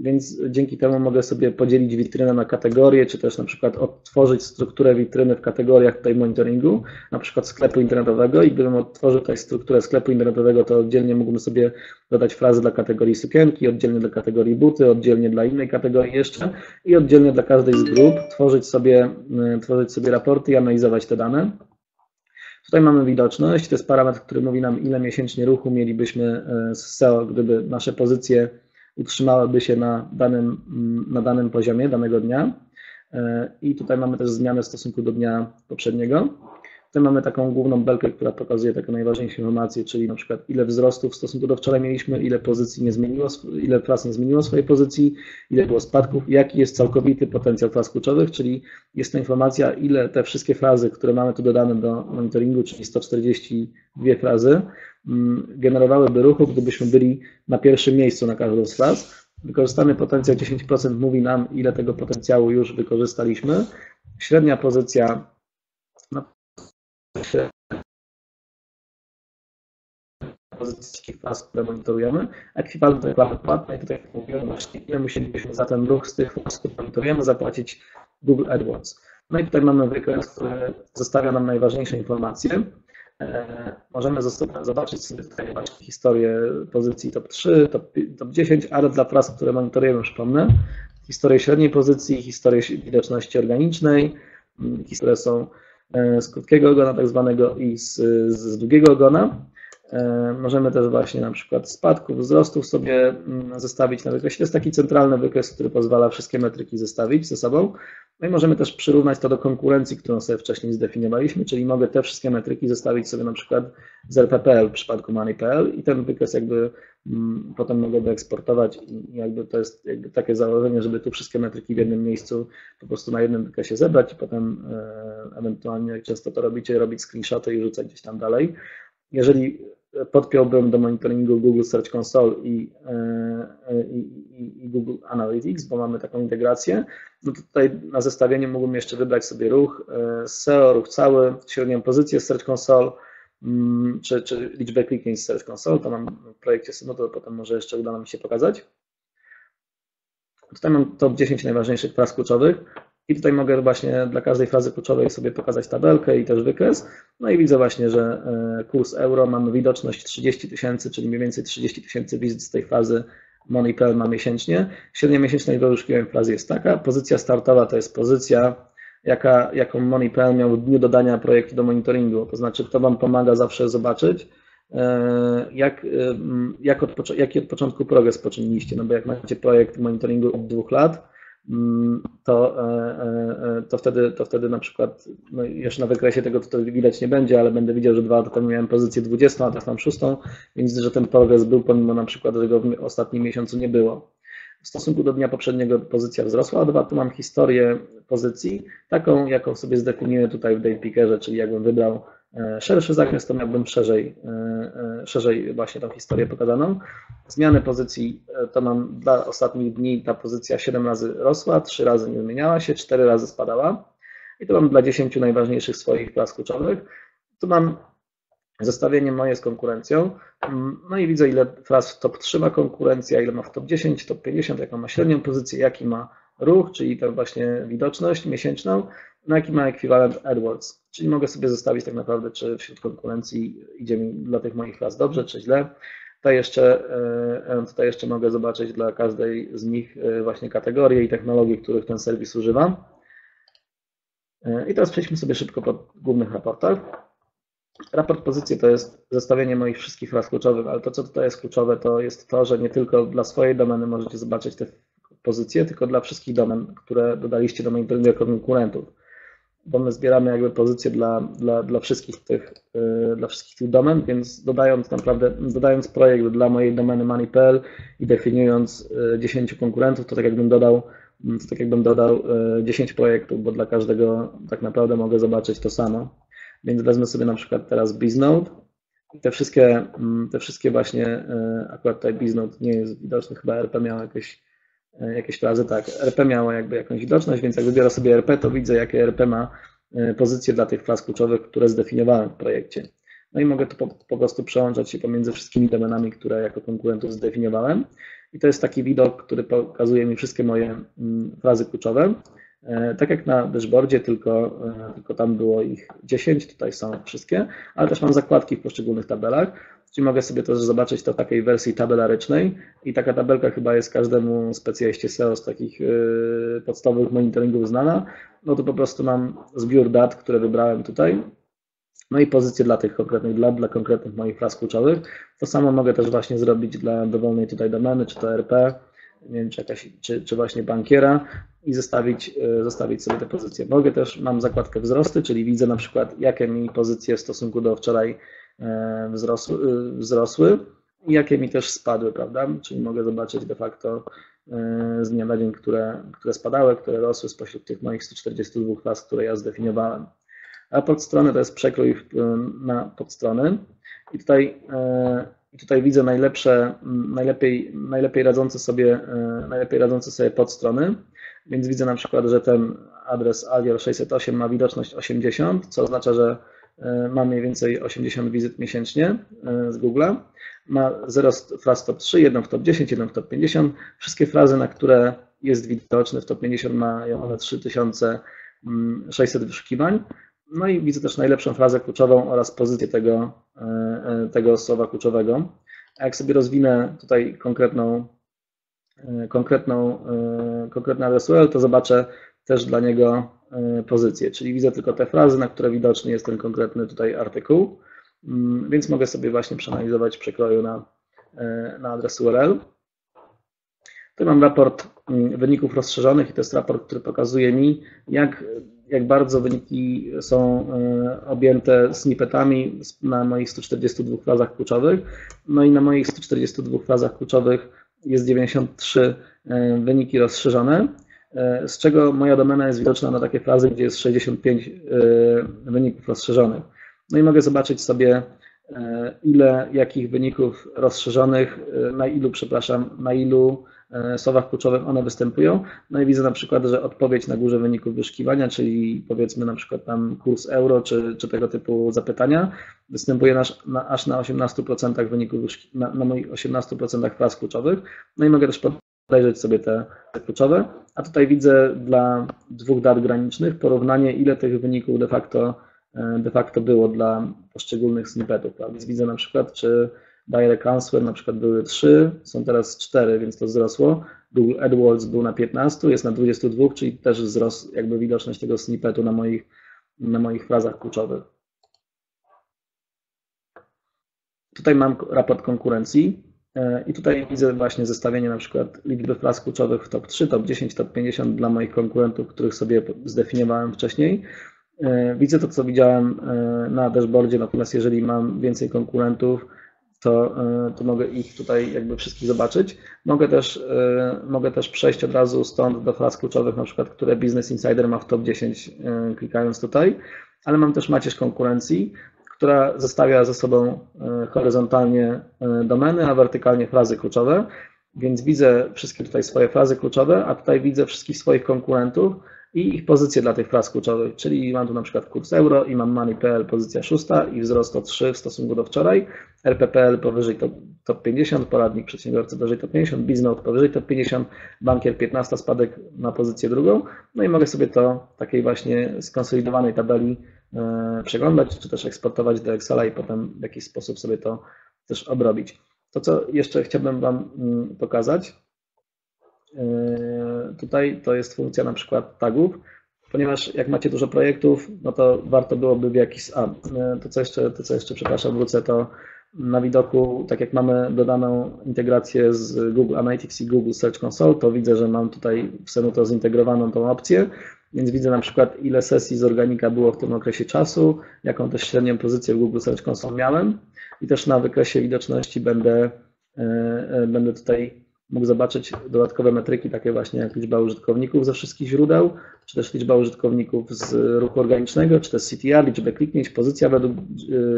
Więc dzięki temu mogę sobie podzielić witrynę na kategorie, czy też na przykład odtworzyć strukturę witryny w kategoriach tutaj monitoringu, na przykład sklepu internetowego, i gdybym odtworzył tutaj strukturę sklepu internetowego, to oddzielnie mógłbym sobie dodać frazy dla kategorii sukienki, oddzielnie dla kategorii buty, oddzielnie dla innej kategorii jeszcze i oddzielnie dla każdej z grup tworzyć sobie raporty i analizować te dane. Tutaj mamy widoczność, to jest parametr, który mówi nam, ile miesięcznie ruchu mielibyśmy z SEO, gdyby nasze pozycje utrzymałyby się na danym poziomie danego dnia. I tutaj mamy też zmianę w stosunku do dnia poprzedniego. Tutaj mamy taką główną belkę, która pokazuje takie najważniejsze informacje, czyli na przykład ile wzrostów w stosunku do wczoraj mieliśmy, ile pozycji nie zmieniło, ile fraz nie zmieniło swojej pozycji, ile było spadków, jaki jest całkowity potencjał fraz kluczowych, czyli jest to informacja, ile te wszystkie frazy, które mamy tu dodane do monitoringu, czyli 142 frazy, generowałyby ruchu, gdybyśmy byli na pierwszym miejscu na każdą z fraz. Wykorzystany potencjał 10% mówi nam, ile tego potencjału już wykorzystaliśmy. Średnia pozycja fraz, które monitorujemy, ekwiwalent reklamy płatnej, tutaj jak mówiłem, właśnie ile musielibyśmy za ten ruch z tych fraz, które monitorujemy, zapłacić Google AdWords. No i tutaj mamy wykres, który zostawia nam najważniejsze informacje. Możemy zobaczyć sobie tutaj właśnie historię pozycji top 3, top 10, ale dla fraz, które monitorujemy, przypomnę, historię średniej pozycji, historię widoczności organicznej, historie są z krótkiego ogona tak zwanego i z długiego ogona. Możemy też właśnie na przykład spadków, wzrostów sobie zestawić na wykresie. To jest taki centralny wykres, który pozwala wszystkie metryki zestawić ze sobą. No i możemy też przyrównać to do konkurencji, którą sobie wcześniej zdefiniowaliśmy, czyli mogę te wszystkie metryki zestawić sobie na przykład z RP.pl w przypadku Money.pl i ten wykres jakby potem mogę doeksportować i jakby to jest jakby takie założenie, żeby tu wszystkie metryki w jednym miejscu po prostu na jednym wykresie zebrać i potem ewentualnie, jak często to robicie, robić screenshoty i rzucać gdzieś tam dalej. Jeżeli podpiąłbym do monitoringu Google Search Console i Google Analytics, bo mamy taką integrację. No tutaj na zestawieniu mógłbym jeszcze wybrać sobie ruch SEO, ruch cały, średnią pozycję Search Console, czy liczbę kliknięć Search Console. To mam w projekcie Senuto, to potem może jeszcze uda nam się pokazać. Tutaj mam top 10 najważniejszych fraz kluczowych. I tutaj mogę właśnie dla każdej frazy kluczowej sobie pokazać tabelkę i też wykres. No i widzę właśnie, że kurs euro, mamy widoczność 30 000, czyli mniej więcej 30 000 wizyt z tej frazy Money.pl na miesięcznie. Średnia miesięczna liczba wyszukiwań frazy jest taka. Pozycja startowa to jest pozycja, jaką Money.pl miał w dniu dodania projektu do monitoringu. To znaczy, kto Wam pomaga zawsze zobaczyć, jaki od początku progres poczyniliście. No bo jak macie projekt monitoringu od 2 lat, to wtedy na przykład, no jeszcze na wykresie tego to widać nie będzie, ale będę widział, że 2 lata temu miałem pozycję 20, a teraz mam 6, więc że ten progres był, pomimo na przykład, że go w ostatnim miesiącu nie było. W stosunku do dnia poprzedniego pozycja wzrosła, a 2 tu mam historię pozycji, taką jaką sobie zdefiniuję tutaj w Datepickerze, czyli jakbym wybrał szerszy zakres, to miałbym szerzej właśnie tą historię pokazaną. Zmiany pozycji to mam dla ostatnich dni, ta pozycja 7 razy rosła, 3 razy nie zmieniała się, 4 razy spadała. I to mam dla 10 najważniejszych swoich fraz kluczowych. Tu mam zestawienie moje z konkurencją. No i widzę, ile fraz w top 3 ma konkurencja, ile ma w top 10, top 50, jaką ma średnią pozycję, jaki ma ruch, czyli tę właśnie widoczność miesięczną, na jaki ma ekwiwalent AdWords. Czyli mogę sobie zostawić tak naprawdę, czy wśród konkurencji idzie mi dla tych moich klas dobrze, czy źle. Tutaj jeszcze mogę zobaczyć dla każdej z nich właśnie kategorie i technologie, których ten serwis używa. I teraz przejdźmy sobie szybko po głównych raportach. Raport pozycje to jest zestawienie moich wszystkich fraz kluczowych, ale to, co tutaj jest kluczowe, to jest to, że nie tylko dla swojej domeny możecie zobaczyć te pozycje, tylko dla wszystkich domen, które dodaliście do monitoringu jako konkurentów. Bo my zbieramy jakby pozycje dla wszystkich tych domen, więc dodając projekt dla mojej domeny Money.pl i definiując 10 konkurentów, to tak jakbym dodał 10 projektów, bo dla każdego tak naprawdę mogę zobaczyć to samo. Więc wezmę sobie na przykład teraz Biznode. Te wszystkie właśnie, akurat tutaj Biznode nie jest widoczny, chyba RP miał jakieś frazy, tak, RP miało jakby jakąś widoczność, więc jak wybiorę sobie RP, to widzę, jakie RP ma pozycje dla tych fraz kluczowych, które zdefiniowałem w projekcie. No i mogę tu po prostu przełączać się pomiędzy wszystkimi domenami, które jako konkurentów zdefiniowałem. I to jest taki widok, który pokazuje mi wszystkie moje frazy kluczowe. Tak jak na dashboardzie, tylko tam było ich 10, tutaj są wszystkie, ale też mam zakładki w poszczególnych tabelach. Czyli mogę sobie też zobaczyć to w takiej wersji tabelarycznej i taka tabelka chyba jest każdemu specjaliście SEO z takich podstawowych monitoringów znana. No to po prostu mam zbiór dat, które wybrałem tutaj, no i pozycje dla tych konkretnych dat, dla konkretnych moich fraz kluczowych. To samo mogę też właśnie zrobić dla dowolnej tutaj domeny, czy to RP, nie wiem, czy właśnie bankiera i zostawić sobie te pozycje. Mogę też, mam zakładkę wzrosty, czyli widzę na przykład, jakie mi pozycje w stosunku do wczoraj wzrosły i jakie mi też spadły, prawda? Czyli mogę zobaczyć de facto z dnia na dzień, które spadały, które rosły spośród tych moich 142 fraz, które ja zdefiniowałem. A podstrony to jest przekrój na podstrony i tutaj widzę najlepiej radzące sobie podstrony, więc widzę na przykład, że ten adres alior 608 ma widoczność 80, co oznacza, że ma mniej więcej 80 wizyt miesięcznie z Google'a. Ma 0 fraz top 3, 1 w top 10, 1 w top 50. Wszystkie frazy, na które jest widoczny w top 50, mają one 3600 wyszukiwań. No i widzę też najlepszą frazę kluczową oraz pozycję tego słowa kluczowego. A jak sobie rozwinę tutaj konkretny adres URL, to zobaczę też dla niego pozycje, czyli widzę tylko te frazy, na które widoczny jest ten konkretny tutaj artykuł, więc mogę sobie właśnie przeanalizować w przekroju na adres URL. Tu mam raport wyników rozszerzonych i to jest raport, który pokazuje mi, jak bardzo wyniki są objęte snippetami na moich 142 frazach kluczowych. No i na moich 142 frazach kluczowych jest 93 wyniki rozszerzone, z czego moja domena jest widoczna na takie frazy, gdzie jest 65 wyników rozszerzonych. No i mogę zobaczyć sobie ile jakich wyników rozszerzonych, na ilu słowach kluczowych one występują. No i widzę na przykład, że odpowiedź na górze wyników wyszukiwania, czyli powiedzmy na przykład tam kurs euro czy tego typu zapytania, występuje aż na 18% wyników na moich 18% fraz kluczowych. No i mogę też podejrzeć sobie te kluczowe, a tutaj widzę dla dwóch dat granicznych porównanie, ile tych wyników de facto było dla poszczególnych snippetów. Tak? Więc widzę na przykład, czy direct answer na przykład były 3, są teraz 4, więc to wzrosło. Google AdWords był na 15, jest na 22, czyli też wzrost jakby widoczność tego snippetu na moich frazach kluczowych. Tutaj mam raport konkurencji i tutaj widzę właśnie zestawienie na przykład liczby fraz kluczowych w top 3, top 10, top 50 dla moich konkurentów, których sobie zdefiniowałem wcześniej. Widzę to, co widziałem na dashboardzie, natomiast jeżeli mam więcej konkurentów, to mogę ich tutaj jakby wszystkich zobaczyć. Mogę też przejść od razu stąd do fraz kluczowych, na przykład, które Business Insider ma w top 10, klikając tutaj, ale mam też macierz konkurencji, która zestawia ze sobą horyzontalnie domeny, a wertykalnie frazy kluczowe, więc widzę wszystkie tutaj swoje frazy kluczowe, a tutaj widzę wszystkich swoich konkurentów i ich pozycje dla tych fraz kluczowych, czyli mam tu na przykład kurs euro i mam Money.pl pozycja 6 i wzrost o 3 w stosunku do wczoraj, RP.pl powyżej top 50, poradnik przedsiębiorcy powyżej top 50, Biznode powyżej top 50, bankier 15, spadek na pozycję 2. No i mogę sobie to w takiej właśnie skonsolidowanej tabeli przeglądać, czy też eksportować do Excela i potem w jakiś sposób sobie to też obrobić. To, co jeszcze chciałbym Wam pokazać, tutaj to jest funkcja na przykład tagów, ponieważ jak macie dużo projektów, no to warto byłoby w jakiś... To co jeszcze, przepraszam, wrócę, to na widoku, tak jak mamy dodaną integrację z Google Analytics i Google Search Console, to widzę, że mam tutaj w Senuto zintegrowaną tą opcję, więc widzę na przykład, ile sesji z organika było w tym okresie czasu, jaką też średnią pozycję w Google Search Console miałem i też na wykresie widoczności będę tutaj mógł zobaczyć dodatkowe metryki, takie właśnie jak liczba użytkowników ze wszystkich źródeł, czy też liczba użytkowników z ruchu organicznego, czy też CTR, liczbę kliknięć, pozycja według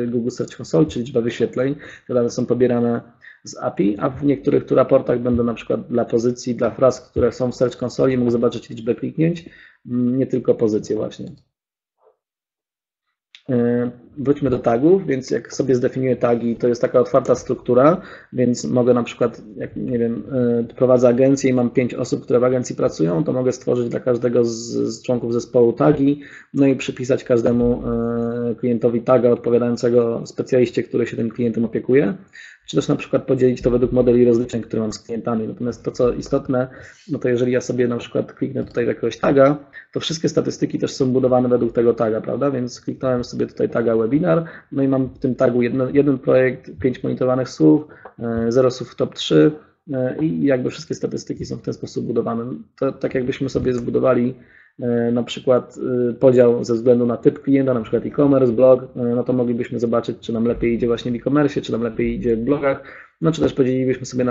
Google Search Console, czy liczba wyświetleń, które są pobierane z API, a w niektórych tu raportach będą na przykład dla pozycji, dla fraz, które są w Search Console, mógł zobaczyć liczbę kliknięć, nie tylko pozycje właśnie. Wróćmy do tagów, więc jak sobie zdefiniuję tagi, to jest taka otwarta struktura, więc mogę na przykład, jak nie wiem, prowadzę agencję i mam 5 osób, które w agencji pracują, to mogę stworzyć dla każdego z członków zespołu tagi, no i przypisać każdemu klientowi taga odpowiadającego specjaliście, który się tym klientem opiekuje, czy też na przykład podzielić to według modeli rozliczeń, które mam z klientami. Natomiast to, co istotne, no to jeżeli ja sobie na przykład kliknę tutaj w jakiegoś taga, to wszystkie statystyki też są budowane według tego taga, prawda? Więc kliknąłem sobie tutaj taga webinar, no i mam w tym tagu jeden projekt, 5 monitorowanych słów, 0 słów w top 3 i jakby wszystkie statystyki są w ten sposób budowane. To tak jakbyśmy sobie zbudowali na przykład podział ze względu na typ klienta, na przykład e-commerce, blog, no to moglibyśmy zobaczyć, czy nam lepiej idzie właśnie w e-commerce, czy nam lepiej idzie w blogach, no czy też podzielilibyśmy sobie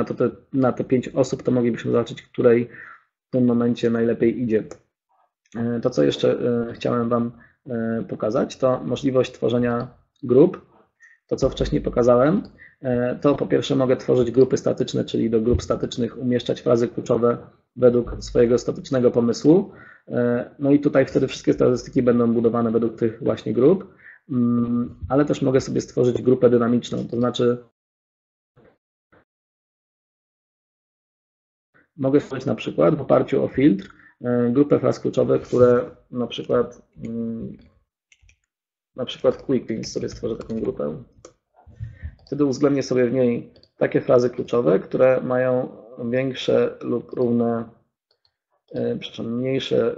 na te 5 osób, to moglibyśmy zobaczyć, której w tym momencie najlepiej idzie. To, co jeszcze chciałem Wam pokazać, to możliwość tworzenia grup. To, co wcześniej pokazałem, to po pierwsze mogę tworzyć grupy statyczne, czyli do grup statycznych umieszczać frazy kluczowe według swojego statycznego pomysłu. No i tutaj wtedy wszystkie statystyki będą budowane według tych właśnie grup, ale też mogę sobie stworzyć grupę dynamiczną, to znaczy mogę stworzyć na przykład w oparciu o filtr grupę fraz kluczowych, które na przykład quick links, sobie stworzę taką grupę. Wtedy uwzględnię sobie w niej takie frazy kluczowe, które mają większe lub równe, przepraszam, mniejsze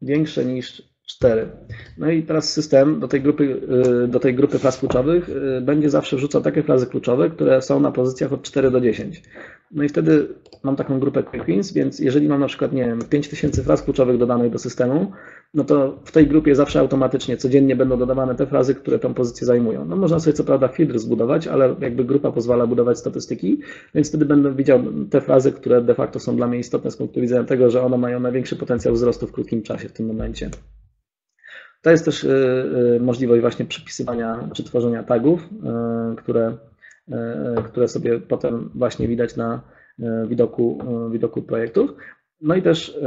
niż 4. No i teraz system do tej grupy fraz kluczowych będzie zawsze wrzucał takie frazy kluczowe, które są na pozycjach od 4 do 10. No i wtedy mam taką grupę quick wins, więc jeżeli mam na przykład, nie wiem, 5000 fraz kluczowych dodanych do systemu, no to w tej grupie zawsze automatycznie, codziennie będą dodawane te frazy, które tą pozycję zajmują. No można sobie co prawda filtr zbudować, ale jakby grupa pozwala budować statystyki, więc wtedy będę widział te frazy, które de facto są dla mnie istotne z punktu widzenia tego, że one mają największy potencjał wzrostu w krótkim czasie w tym momencie. To jest też możliwość właśnie przypisywania czy tworzenia tagów, które sobie potem właśnie widać na widoku projektów. No i też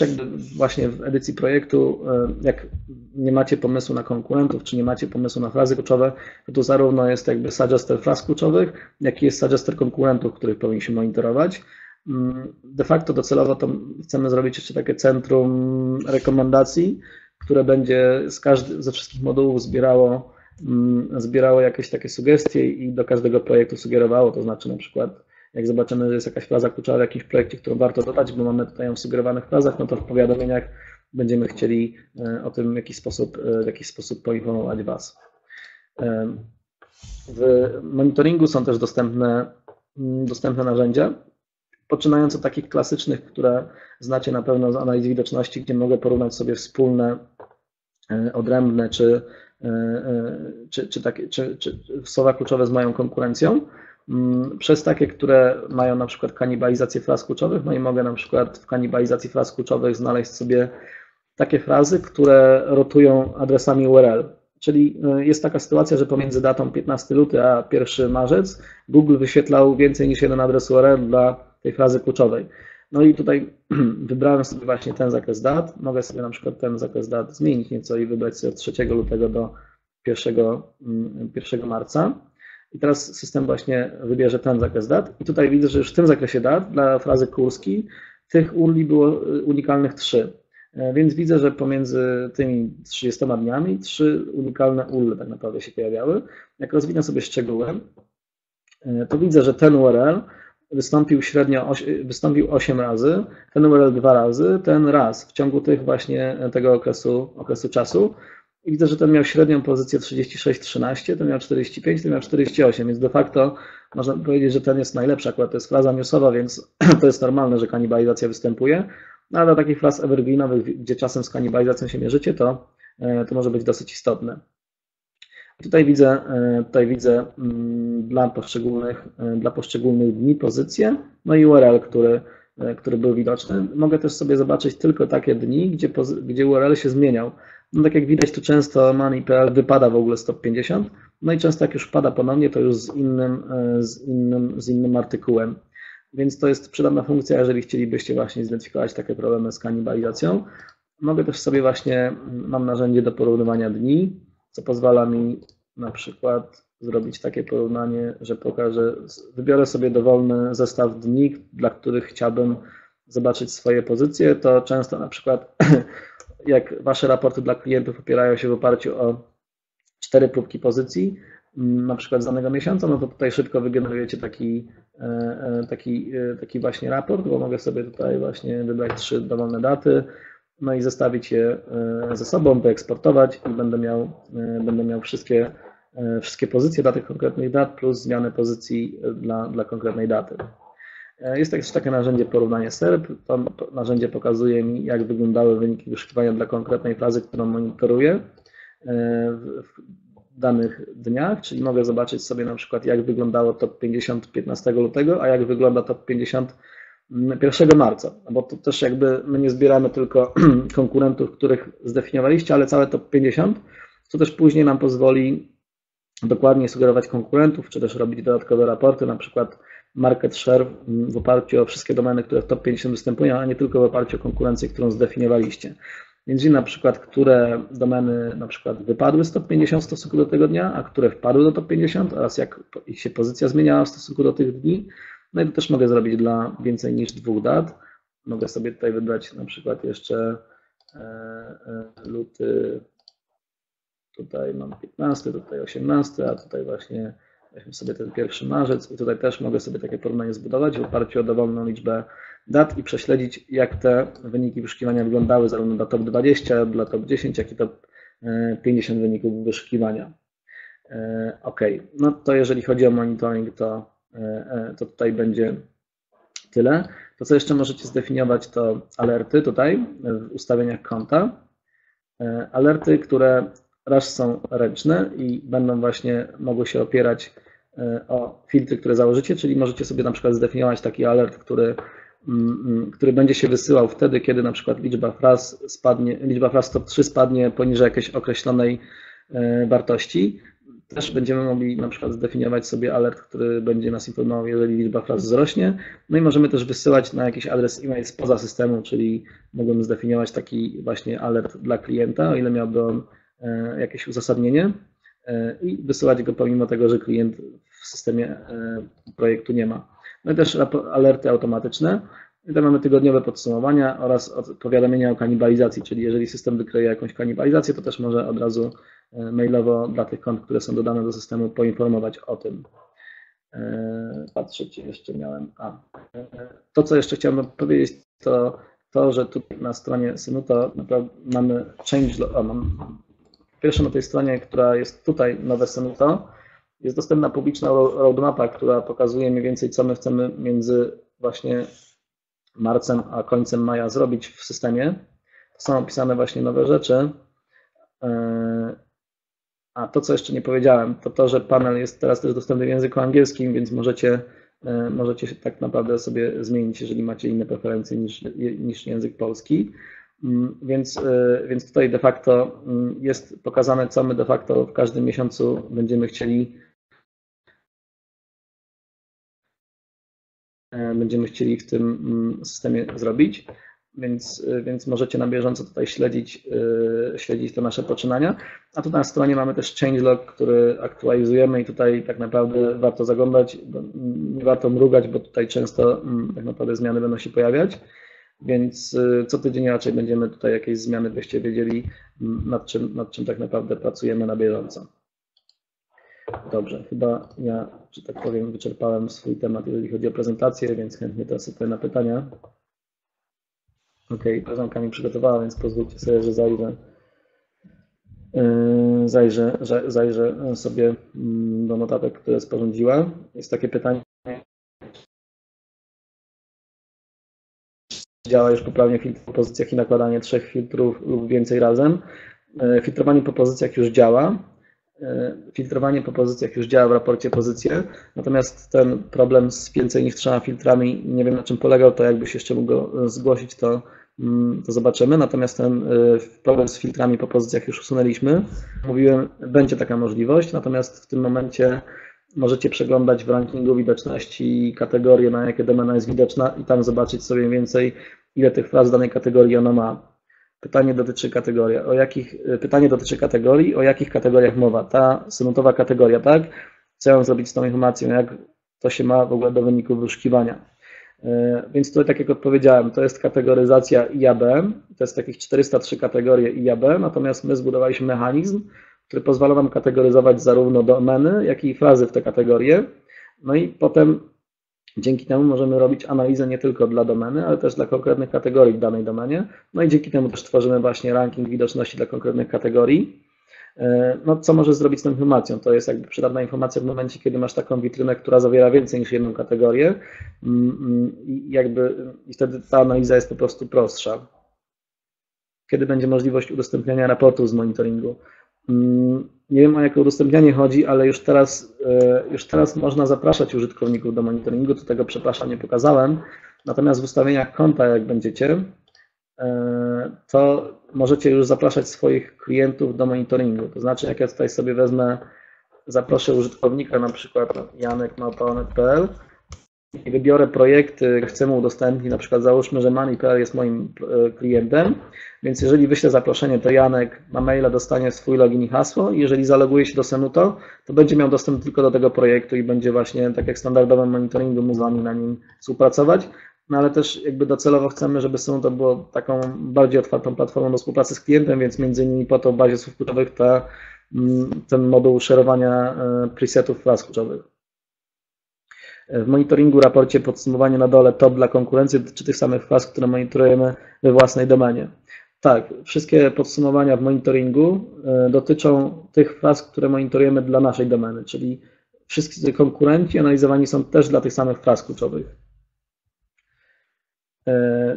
jakby właśnie w edycji projektu, jak nie macie pomysłu na konkurentów, czy nie macie pomysłu na frazy kluczowe, to tu zarówno jest jakby suggester fraz kluczowych, jak i jest suggester konkurentów, których powinniśmy monitorować. De facto docelowo to chcemy zrobić jeszcze takie centrum rekomendacji, które będzie ze wszystkich modułów zbierało jakieś takie sugestie i do każdego projektu sugerowało, to znaczy na przykład jak zobaczymy, że jest jakaś fraza kluczowa w jakimś projekcie, którą warto dodać, bo mamy tutaj ją w sugerowanych frazach, no to w powiadomieniach będziemy chcieli o tym w jakiś sposób poinformować Was. W monitoringu są też dostępne narzędzia, poczynając od takich klasycznych, które znacie na pewno z analiz widoczności, gdzie mogę porównać sobie wspólne, odrębne czy słowa kluczowe z moją konkurencją, przez takie, które mają na przykład kanibalizację fraz kluczowych, no i mogę na przykład w kanibalizacji fraz kluczowych znaleźć sobie takie frazy, które rotują adresami URL. Czyli jest taka sytuacja, że pomiędzy datą 15 luty a 1 marzec Google wyświetlał więcej niż jeden adres URL dla tej frazy kluczowej. No i tutaj wybrałem sobie właśnie ten zakres dat, mogę sobie na przykład ten zakres dat zmienić nieco i wybrać sobie od 3 lutego do 1 marca. I teraz system właśnie wybierze ten zakres dat i tutaj widzę, że już w tym zakresie dat dla frazy Kurski tych URL było unikalnych 3. Więc widzę, że pomiędzy tymi 30 dniami 3 unikalne URL tak naprawdę się pojawiały. Jak rozwinę sobie szczegóły, to widzę, że ten URL wystąpił 8 razy, ten URL 2 razy, ten raz w ciągu tych właśnie tego okresu czasu. I widzę, że ten miał średnią pozycję 36-13, ten miał 45, ten miał 48, więc de facto można powiedzieć, że ten jest najlepszy. Akurat to jest fraza newsowa, więc to jest normalne, że kanibalizacja występuje. No, ale dla takich fraz evergreenowych, gdzie czasem z kanibalizacją się mierzycie, to może być dosyć istotne. Tutaj widzę dla poszczególnych dni pozycję, no i URL, który był widoczny. Mogę też sobie zobaczyć tylko takie dni, gdzie URL się zmieniał. No, tak jak widać, tu często Money.pl wypada w ogóle z top 50, no i często jak już pada ponownie, to już z innym artykułem. Więc to jest przydatna funkcja, jeżeli chcielibyście właśnie zidentyfikować takie problemy z kanibalizacją. Mogę też sobie właśnie, mam narzędzie do porównywania dni, co pozwala mi na przykład zrobić takie porównanie, że wybiorę sobie dowolny zestaw dni, dla których chciałbym zobaczyć swoje pozycje, to często na przykład jak Wasze raporty dla klientów opierają się w oparciu o 4 próbki pozycji, na przykład z danego miesiąca, no to tutaj szybko wygenerujecie taki właśnie raport, bo mogę sobie tutaj właśnie wybrać 3 dowolne daty, no i zestawić je ze sobą, wyeksportować i będę miał wszystkie pozycje dla tych konkretnych dat plus zmianę pozycji dla konkretnej daty. Jest też takie narzędzie porównanie SERP. To narzędzie pokazuje mi, jak wyglądały wyniki wyszukiwania dla konkretnej frazy, którą monitoruję w danych dniach, czyli mogę zobaczyć sobie na przykład, jak wyglądało top 50 15 lutego, a jak wygląda top 50 1 marca, bo to też jakby my nie zbieramy tylko konkurentów, których zdefiniowaliście, ale całe top 50, co też później nam pozwoli dokładnie sugerować konkurentów, czy też robić dodatkowe raporty, na przykład market share w oparciu o wszystkie domeny, które w top 50 występują, a nie tylko w oparciu o konkurencję, którą zdefiniowaliście. Więc na przykład, które domeny na przykład wypadły z top 50 w stosunku do tego dnia, a które wpadły do top 50 oraz jak ich się pozycja zmieniała w stosunku do tych dni. No i to też mogę zrobić dla więcej niż 2 dat. Mogę sobie tutaj wybrać na przykład jeszcze luty, tutaj mam 15, tutaj 18, a tutaj właśnie weźmy sobie ten 1 marzec i tutaj też mogę sobie takie porównanie zbudować w oparciu o dowolną liczbę dat i prześledzić, jak te wyniki wyszukiwania wyglądały zarówno dla top 20, dla top 10, jak i top 50 wyników wyszukiwania. Ok, no to jeżeli chodzi o monitoring, to to tutaj będzie tyle. To, co jeszcze możecie zdefiniować, to alerty tutaj w ustawieniach konta. Alerty, które raz są ręczne i będą właśnie mogły się opierać o filtry, które założycie, czyli możecie sobie na przykład zdefiniować taki alert, który będzie się wysyłał wtedy, kiedy na przykład liczba fraz top 3 spadnie poniżej jakiejś określonej wartości. Też będziemy mogli na przykład zdefiniować sobie alert, który będzie nas informował, jeżeli liczba fraz wzrośnie. No i możemy też wysyłać na jakiś adres e-mail spoza systemu, czyli mógłbym zdefiniować taki właśnie alert dla klienta, o ile miałby on jakieś uzasadnienie i wysyłać go pomimo tego, że klient w systemie projektu nie ma. No i też alerty automatyczne. I tam mamy tygodniowe podsumowania oraz powiadomienia o kanibalizacji, czyli jeżeli system wykryje jakąś kanibalizację, to też może od razu mailowo dla tych kont, które są dodane do systemu, poinformować o tym. Patrzcie, jeszcze miałem. To, co jeszcze chciałem powiedzieć, to to, że tu na stronie Senuto mamy pierwszą na tej stronie, która jest tutaj, nowe Senuto, jest dostępna publiczna roadmapa, która pokazuje mniej więcej, co my chcemy między właśnie marcem a końcem maja zrobić w systemie. To są opisane właśnie nowe rzeczy. A to, co jeszcze nie powiedziałem, to to, że panel jest teraz też dostępny w języku angielskim, więc możecie się tak naprawdę sobie zmienić, jeżeli macie inne preferencje niż język polski. Więc tutaj de facto jest pokazane, co my de facto w każdym miesiącu będziemy chcieli w tym systemie zrobić, więc możecie na bieżąco tutaj śledzić te nasze poczynania. A tu na stronie mamy też changelog, który aktualizujemy i tutaj tak naprawdę warto zaglądać, nie warto mrugać, bo tutaj często tak naprawdę zmiany będą się pojawiać. Więc co tydzień raczej będziemy tutaj jakieś zmiany, byście wiedzieli, nad czym tak naprawdę pracujemy na bieżąco. Dobrze, chyba ja, że tak powiem, wyczerpałem swój temat, jeżeli chodzi o prezentację, więc chętnie teraz sobie na pytania. Okej, koleżanka mi przygotowała, więc pozwólcie sobie, że zajrzę sobie do notatek, które sporządziła. Jest takie pytanie. Działa już poprawnie filtr po pozycjach i nakładanie 3 filtrów lub więcej razem. Filtrowanie po pozycjach już działa. Filtrowanie po pozycjach już działa w raporcie pozycje, natomiast ten problem z więcej niż 3 filtrami, nie wiem, na czym polegał, to jakbyś jeszcze mógł go zgłosić, to zobaczymy. Natomiast ten problem z filtrami po pozycjach już usunęliśmy. Mówiłem, będzie taka możliwość, natomiast w tym momencie możecie przeglądać w rankingu widoczności kategorie, na jakie domena jest widoczna i tam zobaczyć sobie więcej, ile tych fraz w danej kategorii ona ma. Pytanie dotyczy kategorii, o jakich kategoriach mowa, ta Senutowa kategoria, tak? Co ją zrobić z tą informacją, jak to się ma w ogóle do wyników wyszukiwania. Więc tutaj, tak jak odpowiedziałem, to jest kategoryzacja IAB, to jest takich 403 kategorie IAB, natomiast my zbudowaliśmy mechanizm, który pozwala nam kategoryzować zarówno domeny, jak i frazy w te kategorie. No i potem dzięki temu możemy robić analizę nie tylko dla domeny, ale też dla konkretnych kategorii w danej domenie. No i dzięki temu też tworzymy właśnie ranking widoczności dla konkretnych kategorii. No, co możesz zrobić z tą informacją? To jest jakby przydatna informacja w momencie, kiedy masz taką witrynę, która zawiera więcej niż jedną kategorię i wtedy ta analiza jest po prostu prostsza. Kiedy będzie możliwość udostępniania raportów z monitoringu? Nie wiem, o jakie udostępnianie chodzi, ale już teraz można zapraszać użytkowników do monitoringu, do tego, przepraszam, nie pokazałem. Natomiast w ustawieniach konta, jak będziecie, to możecie już zapraszać swoich klientów do monitoringu. To znaczy, jak ja tutaj sobie wezmę, zaproszę użytkownika, na przykład janek@poradnik.pl i wybiorę projekty, chcę mu udostępnić, na przykład załóżmy, że Money.pl jest moim klientem, więc jeżeli wyślę zaproszenie, to Janek na maila dostanie swój login i hasło i jeżeli zaloguje się do Senuto, to będzie miał dostęp tylko do tego projektu i będzie właśnie, tak jak standardowym monitoringu, mógł z Wami na nim współpracować, no ale też jakby docelowo chcemy, żeby Senuto było taką bardziej otwartą platformą do współpracy z klientem, więc między innymi po to w bazie słów kluczowych ten moduł szerowania presetów fraz kluczowych. W monitoringu, raporcie, podsumowanie na dole, top dla konkurencji dotyczy tych samych fraz, które monitorujemy we własnej domenie. Tak, wszystkie podsumowania w monitoringu dotyczą tych fraz, które monitorujemy dla naszej domeny, czyli wszyscy konkurenci analizowani są też dla tych samych fraz kluczowych.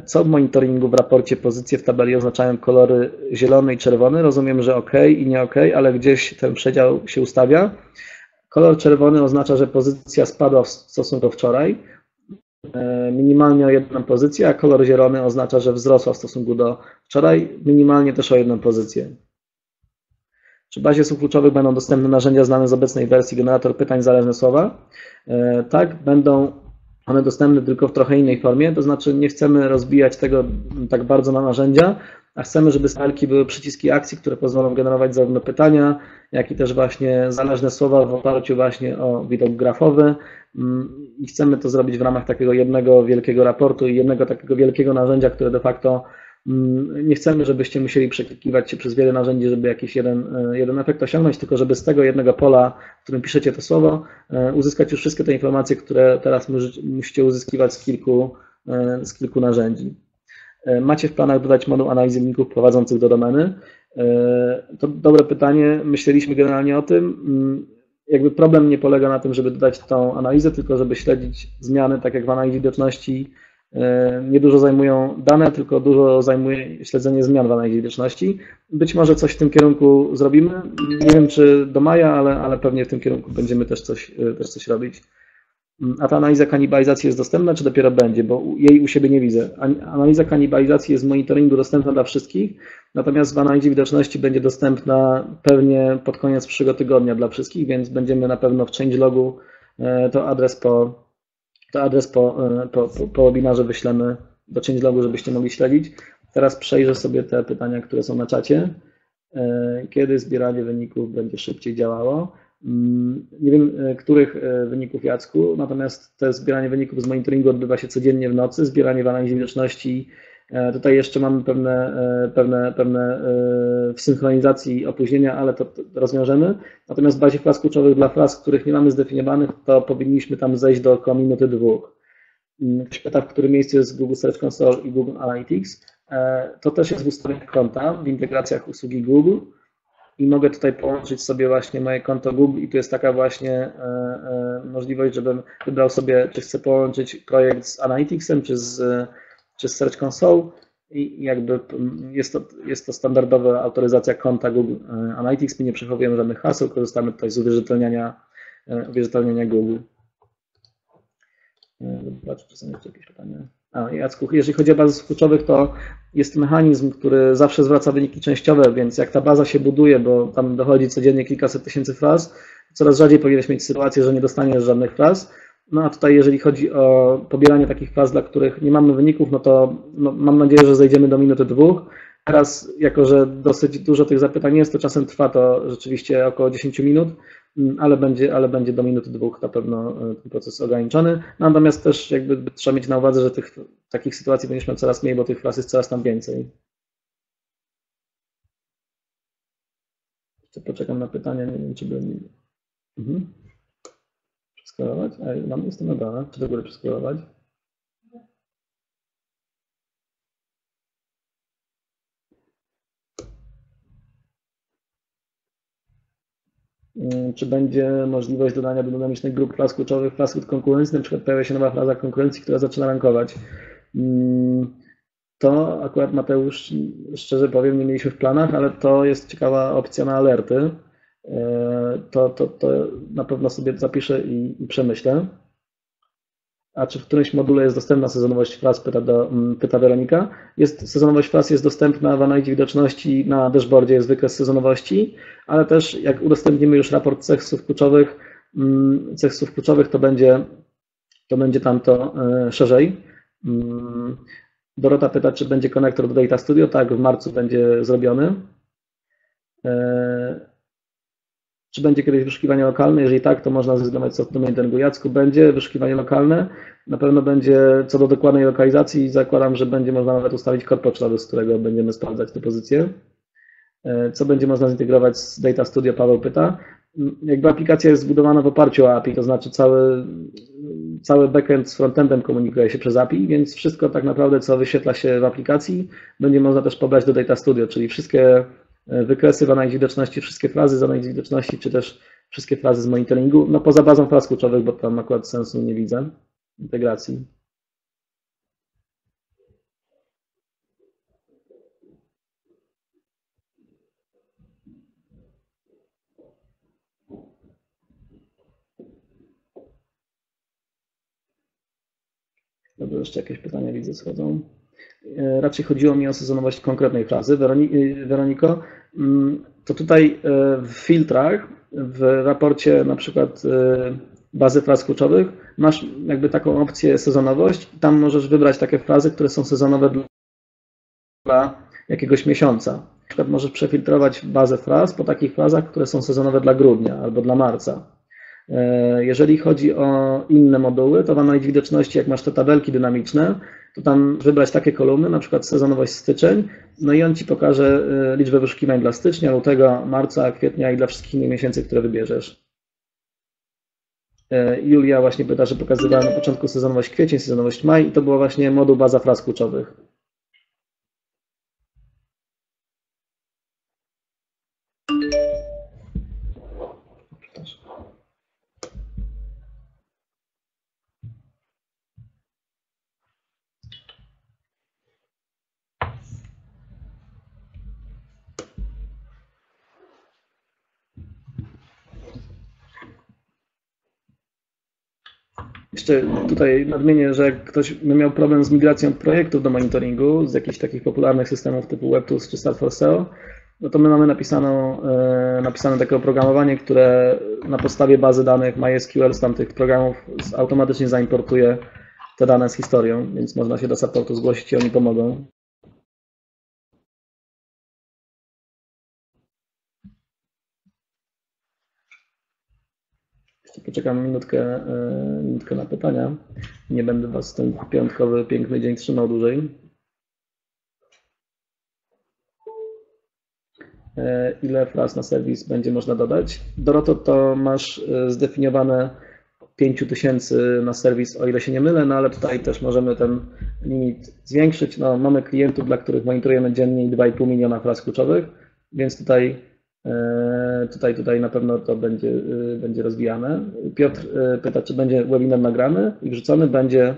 Co w monitoringu w raporcie pozycje w tabeli oznaczają kolory zielony i czerwony? Rozumiem, że OK i nie OK, ale gdzieś ten przedział się ustawia. Kolor czerwony oznacza, że pozycja spadła w stosunku do wczoraj, minimalnie o jedną pozycję, a kolor zielony oznacza, że wzrosła w stosunku do wczoraj, minimalnie też o jedną pozycję. Czy w bazie słów kluczowych będą dostępne narzędzia znane z obecnej wersji, generator pytań, zależne słowa? Tak, będą one dostępne tylko w trochę innej formie, to znaczy nie chcemy rozbijać tego tak bardzo na narzędzia, a chcemy, żeby tabelki były przyciski akcji, które pozwolą generować zarówno pytania, jak i też właśnie zależne słowa w oparciu właśnie o widok grafowy i chcemy to zrobić w ramach takiego jednego wielkiego raportu i jednego takiego wielkiego narzędzia, które de facto nie chcemy, żebyście musieli przeklikiwać się przez wiele narzędzi, żeby jakiś jeden efekt osiągnąć, tylko żeby z tego jednego pola, w którym piszecie to słowo, uzyskać już wszystkie te informacje, które teraz musicie uzyskiwać z kilku narzędzi. Macie w planach dodać moduł analizy linków prowadzących do domeny? To dobre pytanie. Myśleliśmy generalnie o tym. Jakby problem nie polega na tym, żeby dodać tą analizę, tylko żeby śledzić zmiany, tak jak w analizie widoczności niedużo zajmują dane, tylko dużo zajmuje śledzenie zmian w analizie widoczności. Być może coś w tym kierunku zrobimy. Nie wiem, czy do maja, ale pewnie w tym kierunku będziemy też coś robić. A ta analiza kanibalizacji jest dostępna, czy dopiero będzie? Bo jej u siebie nie widzę. Analiza kanibalizacji jest w monitoringu dostępna dla wszystkich, natomiast w analizie widoczności będzie dostępna pewnie pod koniec przyszłego tygodnia dla wszystkich, więc będziemy na pewno w changelogu to adres po webinarze wyślemy do changelogu, żebyście mogli śledzić. Teraz przejrzę sobie te pytania, które są na czacie. Kiedy zbieranie wyników będzie szybciej działało? Nie wiem, których wyników, Jacku, natomiast to zbieranie wyników z monitoringu odbywa się codziennie w nocy, zbieranie w analizie widoczności. Tutaj jeszcze mamy pewne w synchronizacji opóźnienia, ale to rozwiążemy. Natomiast w bazie fraz kluczowych dla fraz, których nie mamy zdefiniowanych, to powinniśmy tam zejść do około minuty 2. Ktoś pyta, w którym miejscu jest Google Search Console i Google Analytics. To też jest w ustawieniach konta, w integracjach usługi Google. I mogę tutaj połączyć sobie właśnie moje konto Google i tu jest taka właśnie możliwość, żebym wybrał sobie, czy chcę połączyć projekt z Analyticsem, czy z Search Console i jakby jest to standardowa autoryzacja konta Google Analytics. My nie przechowujemy żadnych haseł, korzystamy tutaj z uwierzytelniania Google. Zobaczę, czy są jeszcze jakieś pytania. Jacku, jeżeli chodzi o bazę słów kluczowych, to jest mechanizm, który zawsze zwraca wyniki częściowe, więc jak ta baza się buduje, bo tam dochodzi codziennie kilkaset tysięcy fraz, coraz rzadziej powinieneś mieć sytuację, że nie dostaniesz żadnych fraz. No a tutaj jeżeli chodzi o pobieranie takich fraz, dla których nie mamy wyników, no to mam nadzieję, że zejdziemy do minuty 2. Teraz, jako że dosyć dużo tych zapytań jest, to czasem trwa to rzeczywiście około 10 minut, ale będzie do minuty 2 na pewno ten proces ograniczony. Natomiast też jakby trzeba mieć na uwadze, że tych takich sytuacji będziemy mieli coraz mniej, bo tych fraz jest coraz tam więcej. Jeszcze poczekam na pytania, nie wiem, czy będzie. Przeskrolować? Jestem na dole. Czy do góry przeskrolować? Czy będzie możliwość dodania do dynamicznych grup fraz kluczowych, fraz konkurencji, na przykład pojawia się nowa fraza konkurencji, która zaczyna rankować? To akurat, Mateusz, szczerze powiem, nie mieliśmy w planach, ale to jest ciekawa opcja na alerty. To na pewno sobie zapiszę i przemyślę. A czy w którymś module jest dostępna sezonowość fraz, pyta Weronika. Sezonowość fraz jest dostępna w analizie widoczności, na dashboardzie jest wykres sezonowości, ale też jak udostępnimy już raport cech słów kluczowych, to będzie tam to szerzej. Dorota pyta, czy będzie konektor do Data Studio. Tak, w marcu będzie zrobiony. Czy będzie kiedyś wyszukiwanie lokalne? Jeżeli tak, to można zrezygnować z automatingu. Jacku, będzie wyszukiwanie lokalne. Na pewno będzie, co do dokładnej lokalizacji, zakładam, że będzie można nawet ustawić kod pocztowy, z którego będziemy sprawdzać te pozycje. Co będzie można zintegrować z Data Studio? Paweł pyta. Jakby aplikacja jest zbudowana w oparciu o API, to znaczy cały backend z frontendem komunikuje się przez API, więc wszystko tak naprawdę, co wyświetla się w aplikacji, będzie można też pobrać do Data Studio, czyli wszystkie wykresy w analizie widoczności, wszystkie frazy z analizy widoczności, czy też wszystkie frazy z monitoringu, no poza bazą fraz kluczowych, bo tam akurat sensu nie widzę, integracji. Dobra, jeszcze jakieś pytania widzę schodzą. Raczej chodziło mi o sezonowość konkretnej frazy. Weroniko, to tutaj w filtrach, w raporcie na przykład bazy fraz kluczowych masz jakby taką opcję sezonowość. Tam możesz wybrać takie frazy, które są sezonowe dla jakiegoś miesiąca. Na przykład możesz przefiltrować bazę fraz po takich frazach, które są sezonowe dla grudnia albo dla marca. Jeżeli chodzi o inne moduły, to w analizie widoczności, jak masz te tabelki dynamiczne, to tam wybrać takie kolumny, na przykład sezonowość styczeń, no i on Ci pokaże liczbę wyszukiwań dla stycznia, lutego, marca, kwietnia i dla wszystkich innych miesięcy, które wybierzesz. Julia właśnie pyta, że pokazywała na początku sezonowość kwiecień, sezonowość maj i to była właśnie moduł baza fraz kluczowych. Jeszcze tutaj nadmienię, że jak ktoś by miał problem z migracją projektów do monitoringu z jakichś takich popularnych systemów typu WebTools czy Start4SEO, no to my mamy napisane takie oprogramowanie, które na podstawie bazy danych MySQL z tamtych programów automatycznie zaimportuje te dane z historią, więc można się do supportu zgłosić i oni pomogą. Poczekam minutkę na pytania. Nie będę Was ten piątkowy, piękny dzień trzymał dłużej. Ile fraz na serwis będzie można dodać? Doroto, to masz zdefiniowane 5000 na serwis, o ile się nie mylę, no ale tutaj też możemy ten limit zwiększyć. No, mamy klientów, dla których monitorujemy dziennie 2,5 miliona fraz kluczowych, więc tutaj na pewno to będzie rozwijane. Piotr pyta, czy będzie webinar nagrany i wrzucony, będzie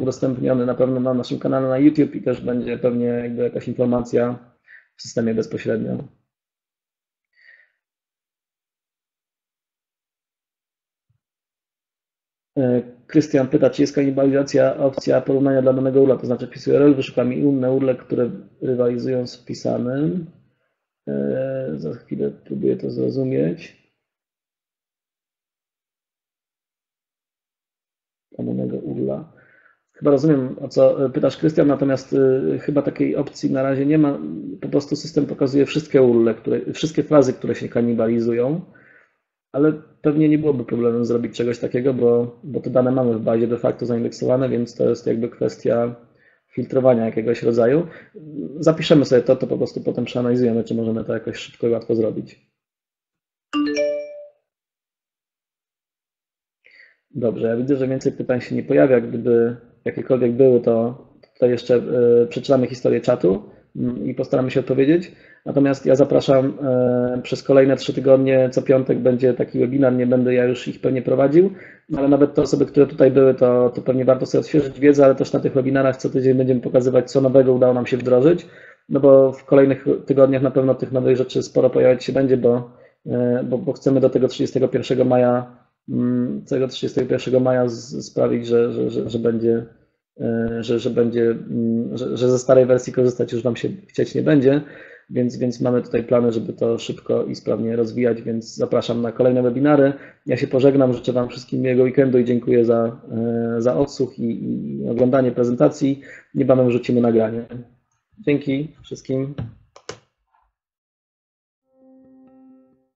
udostępniony na pewno na naszym kanale na YouTube i też będzie pewnie jakby jakaś informacja w systemie bezpośrednio. Krystian pyta, czy jest kanibalizacja opcja porównania dla danego URL, to znaczy wpisuję URL, wyszukam inne URL, które rywalizują z wpisanym. Za chwilę próbuję to zrozumieć. Danego urla. Chyba rozumiem, o co pytasz, Krystian, natomiast chyba takiej opcji na razie nie ma. Po prostu system pokazuje wszystkie urle, wszystkie frazy, które się kanibalizują, ale pewnie nie byłoby problemu zrobić czegoś takiego, bo te dane mamy w bazie de facto zaindeksowane, więc to jest jakby kwestia filtrowania jakiegoś rodzaju. Zapiszemy sobie to, to po prostu potem przeanalizujemy, czy możemy to jakoś szybko i łatwo zrobić. Dobrze, ja widzę, że więcej pytań się nie pojawia. Gdyby jakiekolwiek były, to tutaj jeszcze przeczytamy historię czatu i postaramy się odpowiedzieć. Natomiast ja zapraszam przez kolejne 3 tygodnie, co piątek będzie taki webinar, nie będę ja już ich pewnie prowadził, ale nawet te osoby, które tutaj były, to pewnie warto sobie odświeżyć wiedzę, ale też na tych webinarach co tydzień będziemy pokazywać, co nowego udało nam się wdrożyć, no bo w kolejnych tygodniach na pewno tych nowych rzeczy sporo pojawiać się będzie, bo chcemy do tego 31 maja sprawić, że ze starej wersji korzystać już Wam się chcieć nie będzie, więc mamy tutaj plany, żeby to szybko i sprawnie rozwijać, więc zapraszam na kolejne webinary. Ja się pożegnam, życzę Wam wszystkim miłego weekendu i dziękuję za odsłuch i oglądanie prezentacji. Niebawem wrzucimy nagranie. Dzięki wszystkim.